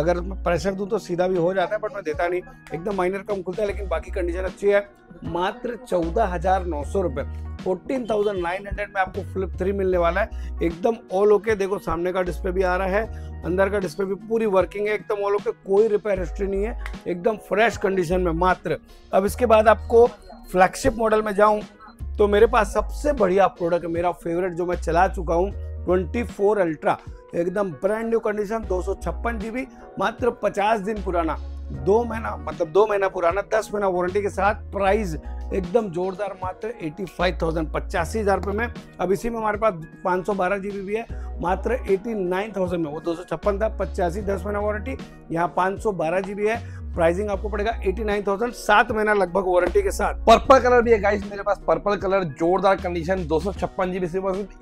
अगर मैं प्रेशर दूं तो सीधा भी हो जाता है, बट मैं देता नहीं, एकदम माइनर कम खुलता है, लेकिन बाकी कंडीशन अच्छी है। मात्र चौदह हजार नौ सौ रुपये, फोर्टीन थाउजेंड नाइन हंड्रेड में आपको फ्लिप थ्री मिलने वाला है, एकदम ऑल ओके। देखो सामने का डिस्प्ले भी आ रहा है, अंदर का डिस्प्ले भी पूरी वर्किंग है, एकदम ऑल ओके, कोई रिपेयर हिस्ट्री नहीं है, एकदम फ्रेश कंडीशन में मात्र। अब इसके बाद आपको फ्लैगशिप मॉडल में जाऊँ तो मेरे पास सबसे बढ़िया प्रोडक्ट, मेरा फेवरेट जो मैं चला चुका हूँ, ट्वेंटी फोर अल्ट्रा, एकदम ब्रांड न्यू कंडीशन, दो सौ छप्पन जीबी, मात्र पचास दिन पुराना, दो महीना मतलब दो महीना पुराना, दस महीना वारंटी के साथ, प्राइस एकदम जोरदार, मात्र एटी फाइव थाउजेंड, पचासी हजार रुपये में। अब इसी में हमारे पास पाँच सौ बारह जीबी भी है, मात्र एटी नाइन थाउजेंड में, वो दो सौ छप्पन था, पचासी, दस महीना वारंटी, यहाँ पाँच सौ बारह जीबी है, प्राइसिंग आपको पड़ेगा एटी नाइन थाउजेंड, सात महीना लगभग वारंटी के साथ। पर्पल कलर भी है गाइस मेरे पास, पर्पल कलर जोरदार कंडीशन, दो सौ छप्पन जीबी से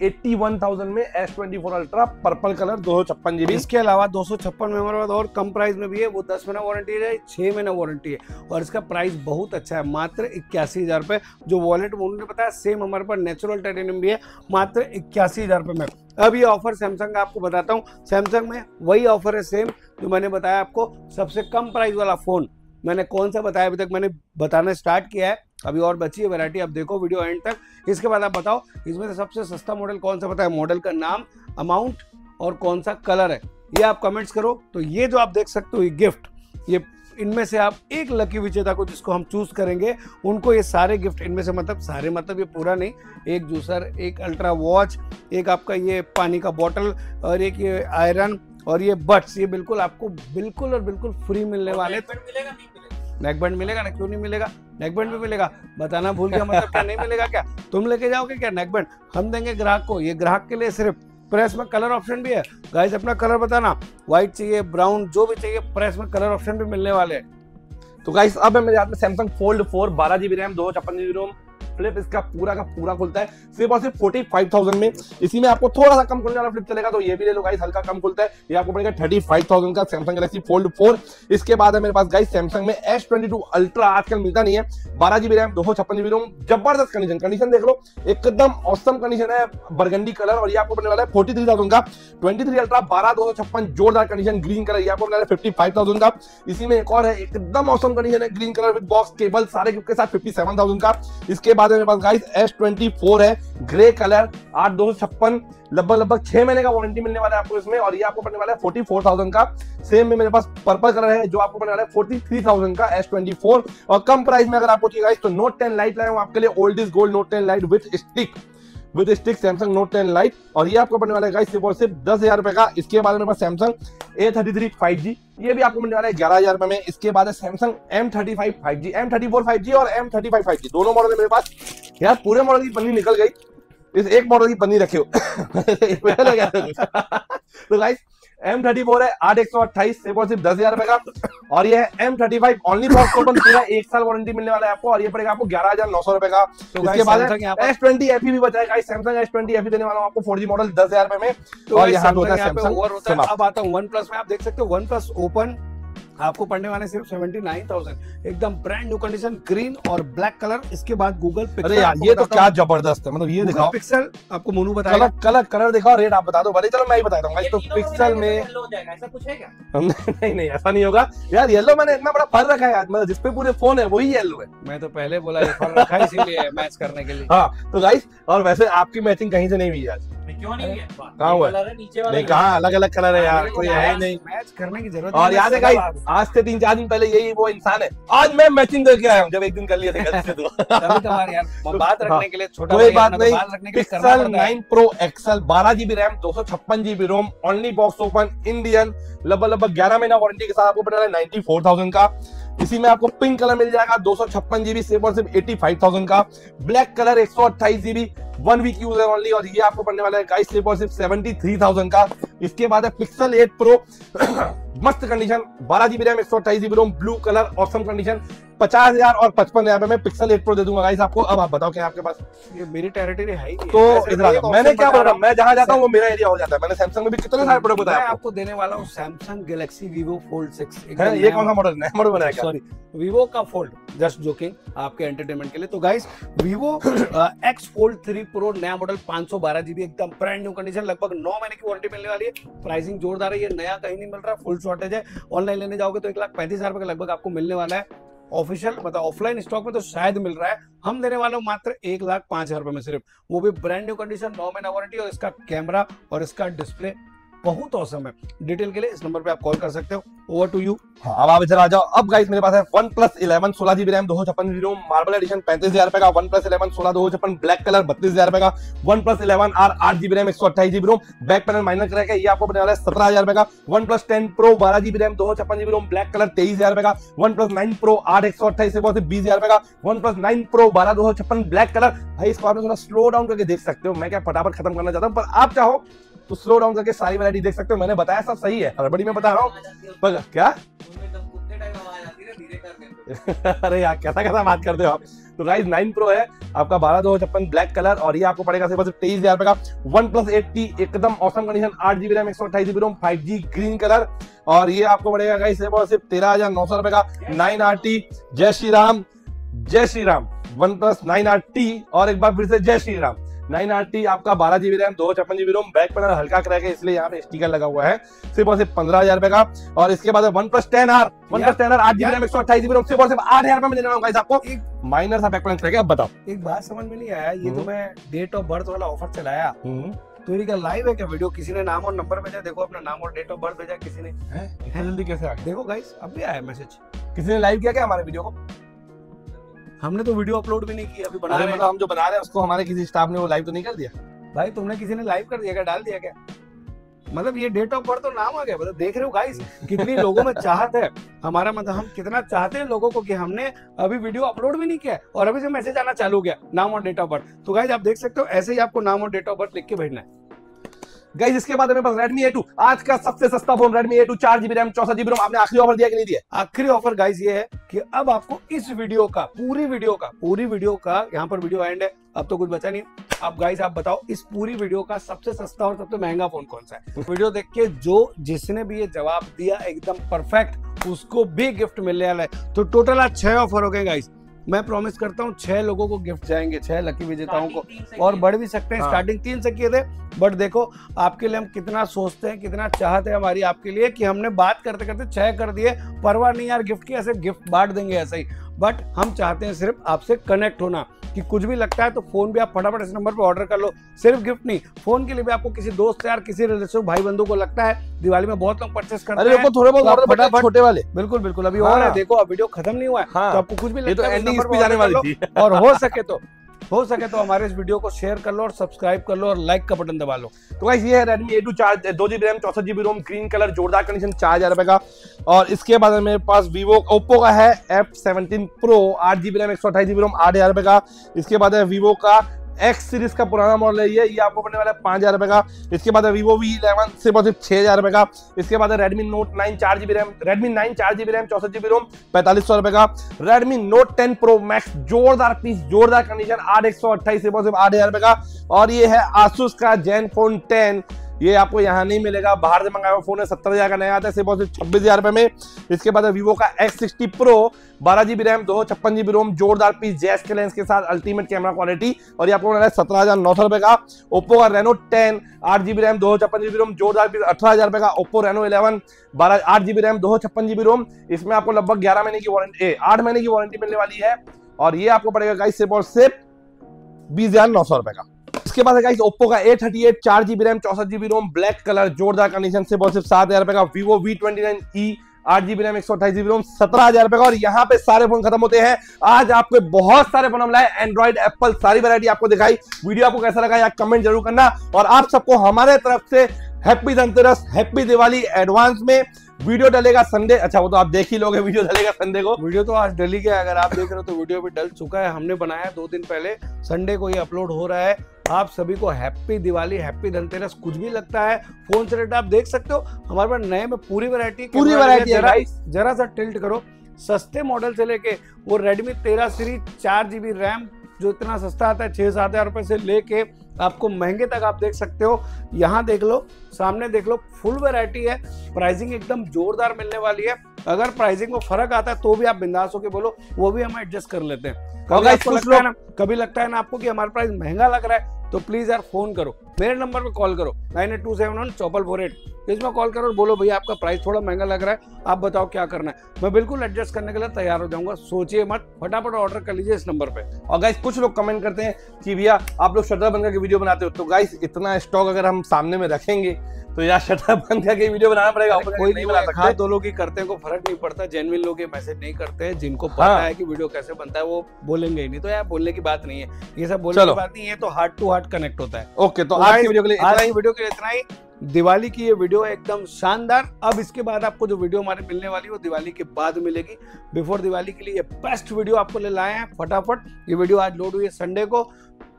एट्टी वन थाउजेंड में, S twenty four ultra purple colour, दो सौ छप्पन जीबी। इसके अलावा दो सौ छप्पन में हमारे पास और कम प्राइस में भी है, वो दस महीना वारंटी है, छह महीना वारंटी है, और इसका प्राइस बहुत अच्छा है, मात्र इक्यासी हजार रुपये। जो वॉलेट उन्होंने बताया सेम हमारे पास नेचुरल टाइटेनियम भी है, मात्र इक्यासी हजार रुपये में। अब ये ऑफर सैमसंग का आपको बताता हूँ, सैमसंग में वही ऑफर है सेम जो मैंने बताया आपको, सबसे कम प्राइस वाला फ़ोन। मैंने कौन सा बताया अभी तक, मैंने बताना स्टार्ट किया है, अभी और बची है वैरायटी, आप देखो वीडियो एंड तक। इसके बाद आप बताओ इसमें से सबसे सस्ता मॉडल कौन सा बताया, मॉडल का नाम, अमाउंट और कौन सा कलर है, ये आप कमेंट्स करो। तो ये जो आप देख सकते हो ये गिफ्ट, ये इनमें से आप एक लकी विजेता को जिसको हम चूज करेंगे उनको ये सारे गिफ्ट, इनमें से मतलब सारे मतलब ये पूरा नहीं, एक जूसर, एक अल्ट्रा वॉच, एक आपका ये पानी का बॉटल, और एक ये आयरन, और ये बट्स, ये बिल्कुल आपको बिल्कुल और बिल्कुल फ्री मिलने वाले। मिलेगा नहीं मिलेगा? नेकबैंड मिलेगा ना, क्यों नहीं मिलेगा, नेकबैंड भी मिलेगा, बताना भूल गया मतलब क्या नहीं मिलेगा, क्या तुम लेके जाओगे क्या नेकबैंड? हम देंगे ग्राहक को, ये ग्राहक के लिए सिर्फ। प्रेस में कलर ऑप्शन भी है गाइस, अपना कलर बताना, व्हाइट चाहिए, ब्राउन, जो भी चाहिए, प्रेस में कलर ऑप्शन भी मिलने वाले हैं। तो गाइस अब है मेरे हाथ में सैमसंग फोल्ड फोर, बारह जीबी रैम, दो सौ छप्पन जीबी रोम, फ्लिप इसका पूरा का पूरा खुलता है सिर्फ और सिर्फ फोर्टी फाइव थाउजेंड में। इसी में आपको थोड़ा सा कम खुलने वाला फ्लिप चलेगा तो ये भी ले लो गाइस, हल्का कम खुलता है, ये आपको पड़ेगा थर्टी फाइव थाउजेंड का सैमसंग गैलेक्सी फोल्ड फोर। इसके बाद है मेरे पास गाइस सैमसंग में एस ट्वेंटी टू अल्ट्रा, आजकल मिलता नहीं है, बारह जीबी रैम, दो सौ छप्पन जीबी रोम, जबरदस्त कंडीशन, कंडीशन देख लो एकदम औसम कंडीशन है, बरगंडी कलर, और ये आपको पड़ने वाला है फोर्टी थ्री थाउजेंड का। ट्वेंटी थ्री अल्ट्रा बारह, दो सौ छप्पन, जोरदार कंडीशन, ग्रीन कलर, ये आपको पड़ने वाला है फिफ्टी फाइव थाउजेंड का। इसी में एक और है एकदम औसम कंडीशन है, green colour with box, cable, सारे गिफ्ट के साथ, फिफ्टी सेवन थाउजेंड का। इसके बाद मेरे पास गाइस एस ट्वेंटी फोर है, ग्रे कलर, आठ दो सौ छप्पन, लगभग लगभग छह महीने का वारंटी मिलने वाला है आपको इसमें, और ये आपको पड़ने वाला है फोर्टी फोर थाउजेंड का। सेम में मेरे पास पर्पल कलर है जो आपको पड़ने वाला है फोर्टी थ्री थाउजेंड का एस ट्वेंटी फोर। और कम प्राइस में अगर आपको चाहिए गाइस तो नोट टेन लाइट लाया हूं आपके लिए, old is gold note ten lite with stick, with stick Samsung note ten lite, और ये आपको पड़ने वाला है गाइस सिर्फ और सिर्फ दस हजार रुपए का। इसके बाद मेरे पास Samsung A thirty three five G, ये भी आपको मिलने वाला है ग्यारह हजार रुपए में। इसके बाद है Samsung M thirty five five G, M thirty four five G और M thirty five five G, दोनों मॉडल है मेरे पास। यार पूरे मॉडल की पन्नी निकल गई, इस एक मॉडल की पन्नी रखे हो तो गाइस एम थर्टी फोर है आठ एक सौ अट्ठाईस, सिर्फ और सिर्फ दस हजार रुपए का। और ये है M thirty five, only box open, पूरा एक साल वारंटी मिलने वाला है आपको, और ये पड़ेगा आपको ग्यारह हजार नौ सौ रुपए का। इसके बाद एस ट्वेंटी एफई भी बचाएगा, सैमसंग एस ट्वेंटी एफई देने वाला हूं आपको, फोर जी मॉडल दस हजार रुपए में। और यहाँ होता है सैमसंग। अब आता हूँ वन प्लस में, आप देख सकते हो वन प्लस ओपन आपको पड़ने वाले सिर्फ सेवेंटी नाइन थाउजेंड, एकदम ब्रांड न्यू कंडीशन, ग्रीन और ब्लैक कलर। इसके बाद गूगल पिक्सल, अरे यार ये तो क्या जबरदस्त है, मतलब ये दिखाओ पिक्सल, आपको मोनू बताएगा कलर कलर कलर दिखाओ, रेट आप बता दो, भले चलो मैं ही बता दूंगा। तो पिक्सल में येलो हो जाएगा, ऐसा कुछ है क्या? नहीं नहीं ऐसा नहीं होगा यार, येलो मैंने इतना बड़ा फर रखा है यार, मतलब जिसपे पूरे फोन है वही येलो है, मैं तो पहले बोला ये फर रखा है इसीलिए मैच करने के लिए। हां तो गाइस, और वैसे आपकी मैचिंग कहीं से नहीं हुई आज, क्यों नहीं है? कहाँ हुआ है? नहीं, कहाँ अलग अलग कलर है यार, कोई है ही नहीं, मैच करने की जरूरत। और याद है गाइस, आज से तीन चार दिन पहले यही वो इंसान है, आज मैं मैचिंग करके आया हूँ, जब एक दिन कर लिया था। बात रखने के लिए छोटा, कोई बात नहीं। पिक्सल नाइन प्रो एक्सएल बारह जीबी रैम, दो सौ छप्पन GB ROM, only box open Indian, लगभग लगभग ग्यारह महीना वारंटी के साथ आपको पड़ रहा है नाइन्टी फोर थाउजेंड का। इसी में आपको पिंक कलर मिल जाएगा दो सौ छप्पन जीबी सिर्फ और सिर्फ एटी फाइव थाउजेंड का। ब्लैक कलर एक सौ अट्ठाईस जीबी वन वीक यूज है ओनली, और ये आपको पड़ने वाला है गाइस सिर्फ और सिर्फ सेवेंटी थ्री थाउजेंड का। इसके बाद है पिक्सल एट प्रो मस्त कंडीशन, बारह जीबी रैम, एक सौ अट्ठाईस GB ROM, blue colour awesome condition, पचास हजार और पचपन हजार में पिक्सल एट प्रो दे दूंगा गाइस आपको। अब आप बताओ क्या आपके पास? ये मेरी टेरिटरी है ही नहीं। तो इधर मैंने क्या बोला, मैं जहाँ जाता हूँ वो मेरा एरिया हो जाता है। मैंने सैमसंग में भी कितने सारे प्रोडक्ट बताया, आपको देने वाला हूँ Samsung Galaxy Vivo fold six. ये कौन सा मॉडल? नया मॉडल बनाया, सॉरी वीवो का फोल्ड, जस्ट जो कि आपके एंटरटेनमेंट के लिए। तो guys Vivo X fold three pro नया मॉडल, पांच सौ बारह जीबी एकदम ब्रांड न्यू कंडीशन, लगभग नौ महीने की वारंटी मिलने वाली है। प्राइसिंग जोरदार है, ये नया कहीं नहीं मिल रहा, फुल शॉर्टेज है। ऑनलाइन लेने जाओगे तो एक लाख पैंतीस हजार रुपए का लगभग आपको मिलने वाला है। ऑफिशियल मतलब ऑफलाइन स्टॉक में तो शायद मिल रहा है, हम देने वाले मात्र एक लाख पांच हजार रुपए में, सिर्फ वो भी ब्रांड न्यू कंडीशन, नौ महीना वारंटी। और इसका कैमरा और इसका डिस्प्ले बहुत औसम है। डिटेल के लिए इस नंबर पे आप कॉल कर सकते हो। Over to you. हाँ, अब आप इधर आ जाओ। अब गाइस मेरे पास है वन प्लस इलेवन सोलह जीबी रैम, दो सौ छप्पन जीरो, मार्बल एडिशन पैंतीस हजार रुपए का। वन प्लस इलेवन सोलह दो सौ छप्पन ब्लैक कलर बत्तीस हजार रुपए का। वन प्लस इलेवन आर आठ जीबी रैम, एक सौ अट्ठाईस GB ROM, back panel minor करेगा, ये आपको बने वाला है सत्रह हजार रुपए का। वन प्लस टेन प्रो बारह जीबी रैम, दो सौ छप्पन जीबी रोम, ब्लैक कलर तेईस हजार रुपए का। वन प्लस नाइन प्रो आठ एक सौ अट्ठाईस से बीस हजार रुपए का। वन प्लस नाइन प्रो बारह दो सौ छप्पन ब्लैक कलर। भाई इसको आपने थोड़ा स्लो डाउन करके देख सकते हो, मैं क्या फटाफट खत्म करना चाहता हूँ, पर आप चाहो तो स्लो डाउन करके सारी वैरायटी देख सकते हो। मैंने बताया सब सही है, हड़बड़ी में बता रहा हूँ क्या। अरे यार कैसा कैसा बात करते हो आप। तो राइज नाइन प्रो है आपका बारह दो छप्पन ब्लैक कलर, और ये आपको पड़ेगा सिर्फ सिर्फ तेईस हजार रुपए का। वन प्लस एट टी एकदम ऑसम कंडीशन, आठ जीबी रैम, एक सौ अट्ठाईस GB ROM, five G green colour, और ये आपको पड़ेगा गाइस सिर्फ और सिर्फ तेरह हजार नौ सौ रुपए का। नाइन आर टी, जय श्री राम, जय Shri Ram. OnePlus nine R T, और एक बार फिर से जय Shri Ram. Nine R T आपका बारह जीबी रैम, दो छप्पन जीबी रोम, बैक पैनल हल्का क्रैक है इसलिए यहाँ पे स्टिकर लगा हुआ है, सिर्फ और सिर्फ पंद्रह हजार रुपए का। और इसके बाद OnePlus ten R OnePlus ten R आठ जीबी रैम, एक सौ अट्ठाईस जीबी रोम, सिर्फ और सिर्फ आठ हजार रुपए में देने वाला आपको। माइनर सा बैक पैनल क्रैक है। अब बताओ, एक बात समझ में नहीं आया, ये तो मैं डेट ऑफ बर्थ वाला ऑफर चलाया, तो क्या लाइव है क्या वीडियो? किसी ने नाम और नंबर भेजा, देखो अपना नाम और डेट ऑफ बर्थ भेजा किसी ने, इतना जल्दी कैसे आ गया? देखो गाइस अभी आया मैसेज, किसी ने लाइव किया क्या हमारे वीडियो को? हमने तो वीडियो अपलोड भी नहीं किया, अभी बना रहे हैं। हम जो बना रहे हैं उसको हमारे किसी स्टाफ ने वो लाइव तो नहीं कर दिया? भाई तुमने किसी ने लाइव कर दिया क्या, डाल दिया क्या? मतलब ये डेट ऑफ बर्थ तो नाम आ गया, मतलब देख रहे हो गाइस कितनी लोगों में चाहत है हमारा, मतलब हम कितना चाहते हैं लोगों को कि हमने अभी वीडियो अपलोड भी नहीं किया और अभी से मैसेज आना चालू हो गया, नाम और डेट ऑफ बर्थ। तो गाइस आप देख सकते हो, ऐसे ही आपको नाम और डेट ऑफ बर्थ लिख के भेजना है। गाइस इसके बाद मेरे पास Redmi A टू, आज का सबसे सस्ता फोन Redmi A टू, चार जीबी रैम, चौसठ जीबी रोम। आपने आखिरी ऑफर दिया कि नहीं दिया? आखिरी ऑफर गाइस ये है कि अब आपको इस वीडियो का पूरी वीडियो का पूरी वीडियो का यहाँ पर वीडियो एंड है, अब तो कुछ बचा नहीं। अब गाइस आप बताओ इस पूरी वीडियो का सबसे सस्ता और सबसे महंगा फोन कौन सा है? वीडियो देख के जो जिसने भी ये जवाब दिया एकदम परफेक्ट, उसको भी गिफ्ट मिलने वाला है। तो टोटल आज छह ऑफर हो गए गाइस, मैं प्रॉमिस करता हूँ छह लोगों को गिफ्ट जाएंगे, छह लकी विजेताओं को, और बढ़ भी सकते हैं। हाँ। स्टार्टिंग तीन से किए थे, बट देखो आपके लिए हम कितना सोचते हैं, कितना चाहते हैं हमारी आपके लिए, कि हमने बात करते करते छह कर दिए। परवाह नहीं यार गिफ्ट की, ऐसे गिफ्ट बांट देंगे ऐसे ही, बट हम चाहते हैं सिर्फ आपसे कनेक्ट होना, कि कुछ भी लगता है तो फोन भी आप फटाफट इस नंबर पर ऑर्डर कर लो। सिर्फ गिफ्ट नहीं, फोन के लिए भी आपको किसी दोस्त यार, किसी रिलेटिव भाई बंधु को लगता है दिवाली में बहुत लोग परचेस करते हैं, थोड़े बहुत ऑर्डर फटाफट, छोटे वाले, बिल्कुल बिल्कुल अभी और है, देखो अब वीडियो खत्म नहीं हुआ है, तो आपको कुछ भी लगता है, और हो सके तो हो सके तो हमारे इस वीडियो को शेयर कर लो और सब्सक्राइब कर लो और लाइक का बटन दबा लो। तो गाइस ये है Redmi A टू, चार दो जीबी रैम, चौसठ जीबी रोम, ग्रीन कलर, जोरदार कंडीशन, चार हजार रुपए का। और इसके बाद मेरे पास Vivo Oppo का है एफ सेवनटीन Pro, आठ जीबी रैम, एक सौ अट्ठाईस जीबी रोम, आठ हजार रुपए का। इसके बाद है Vivo का एक्स सीरीज का पुराना मॉडल है ये ये आपको पड़ने वाला है पाँच हजार रुपए का। इसके बाद है Vivo वी इलेवन सिर्फ और सिर्फ छः हजार रुपए का। इसके बाद है Redmi Note नाइन चार जीबी रैम Redmi नाइन चार जीबी रैम, चौसठ जीबी रोम, पैंतालीस सौ रुपए का। Redmi Note ten Pro Max जोरदार पीस, जोरदार कंडीशन, आठ एक सौ अट्ठाईस सिर्फ और सिर्फ आठ हजार रुपए का। और ये है आसूस का जैन फोन टेन, ये आपको यहाँ नहीं मिलेगा, बाहर से मंगाया हुआ फोन है, सत्तर हजार का नया आता है सिर्फ और सिर्फ छब्बीस हजार रुपए में। इसके बाद है Vivo का एक्स सिक्सटी Pro, बारह जीबी रैम, दो छप्पन जीबी रोम, जोरदार पीस, जैस के लेंस के साथ, अल्टीमेट कैमरा क्वालिटी, और ये आपको मिल रहा है सत्रह हजार नौ सौ रुपए का। Oppo का रेनो टेन, आठ जीबी रैम, दो छप्पन जीबी रोम, जोरदार पीस, अठारह हजार रुपए का। Oppo रेनो इलेवन बारह आठ जीबी रैम, दो छप्पन जीबी रोम, इसमें आपको लगभग ग्यारह महीने की वारंटी आठ महीने की वारंटी मिलने वाली है, और ये आपको पड़ेगा गाइस सिर्फ और सिर्फ बीस हजार नौ सौ रुपए का। इसके बाद है ओप्पो का ए थर्टी एट, चार जीबी रैम, चौसठ जीबी रोम, ब्लैक कलर, जोरदार कंडीशन से बहुत सिर्फ सात हजार रुपए का। Vivo V twenty nine E, आठ जीबी रैम, एक सौ अट्ठाईस जीबी रोम, सत्रह हजार रुपए का। और यहाँ पे सारे फोन खत्म होते हैं। आज आपको बहुत सारे फोन हम लाए, एंड्रॉइड, एप्पल, सारी वैरायटी आपको दिखाई। वीडियो आपको कैसा लगा यार कमेंट जरूर करना। और आप सबको हमारे तरफ से happy Dhanteras, happy Diwali advance में। वीडियो डलेगा संडे, अच्छा वो तो आप देख ही लोगे, वीडियो डलेगा संडे को। वीडियो तो आज डल ही गया, अगर आप देख रहे हो तो वीडियो भी डल चुका है, हमने बनाया दो दिन पहले, संडे को ये अपलोड हो रहा है। आप सभी को हैप्पी दिवाली, हैप्पी धनतेरस। कुछ भी लगता है फोन से रेट आप देख सकते हो, हमारे पास नए में पूरी वैरायटी पूरी वैरायटी है। जरा सा टिल्ट करो, सस्ते मॉडल से लेके वो रेडमी तेरह सीरीज, चार जीबी रैम जो इतना सस्ता आता है छः सात हज़ार रुपये से लेके आपको महंगे तक आप देख सकते हो। यहाँ देख लो, सामने देख लो, फुल वैरायटी है। प्राइसिंग एकदम जोरदार मिलने वाली है। अगर प्राइसिंग में फर्क आता है तो भी आप बिंदास होकर बोलो, वो भी हम एडजस्ट कर लेते हैं। कभी आपको लगता है ना, कभी लगता है ना आपको कि हमारा प्राइस महंगा लग रहा है, तो प्लीज़ यार फ़ोन करो, मेरे नंबर पे कॉल करो nine eight two seven one चौपल फोर एट, इसमें कॉल करो और बोलो भैया आपका प्राइस थोड़ा महंगा लग रहा है, आप बताओ क्या करना है। मैं बिल्कुल एडजस्ट करने के लिए तैयार हो जाऊंगा, सोचिए मत, फटाफट ऑर्डर कर लीजिए इस नंबर पे। और गाइस कुछ लोग कमेंट करते हैं कि भैया आप लोग शटर बंद करके वीडियो बनाते हो, तो गाइस इतना स्टॉक अगर हम सामने में रखेंगे तो यार शटर बंद करके वीडियो बनाना पड़ेगा। कोई नहीं बना सकता, दो लोग ही करते हैं, कोई फर्क नहीं पड़ता। जेन्युइन लोग ये मैसेज नहीं करते हैं, जिनको पता है कि वीडियो कैसे बनता है वो बोलेंगे ही नहीं, तो यार बोलने की बात नहीं है, ये सब बोलने की बात नहीं है, तो हार्ट टू हार्ट कनेक्ट होता है। ओके, तो आज की वीडियो के लिए इतना ही, वीडियो के लिए इतना ही। दिवाली की ये वीडियो है एकदम शानदार। अब इसके बाद आपको जो वीडियो हमारे मिलने वाली है वो दिवाली के बाद मिलेगी। बिफोर दिवाली के लिए ये बेस्ट वीडियो आपको ले लाए हैं। फटाफट ये वीडियो आज लोड हुई है संडे को,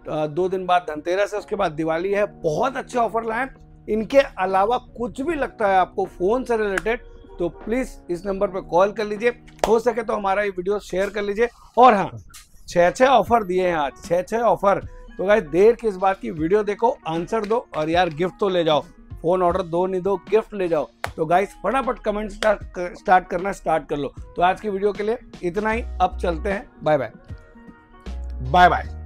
दो दिन बाद धनतेरस है, उसके बाद दिवाली है। बहुत अच्छे ऑफर लाए हैं। इनके अलावा कुछ भी लगता है आपको फोन से रिलेटेड तो प्लीज इस नंबर पर कॉल कर लीजिए। हो सके तो हमारा ये वीडियो शेयर कर लीजिए। और हाँ, छः छः ऑफर दिए हैं आज, छः छः ऑफर। तो गाइस देर किस बात की, वीडियो देखो, आंसर दो और यार गिफ्ट तो ले जाओ। फोन ऑर्डर दो नहीं दो, गिफ्ट ले जाओ। तो गाइस फटाफट कमेंट स्टार्ट स्टार्ट करना स्टार्ट कर लो। तो आज की वीडियो के लिए इतना ही, अब चलते हैं, बाय बाय बाय बाय।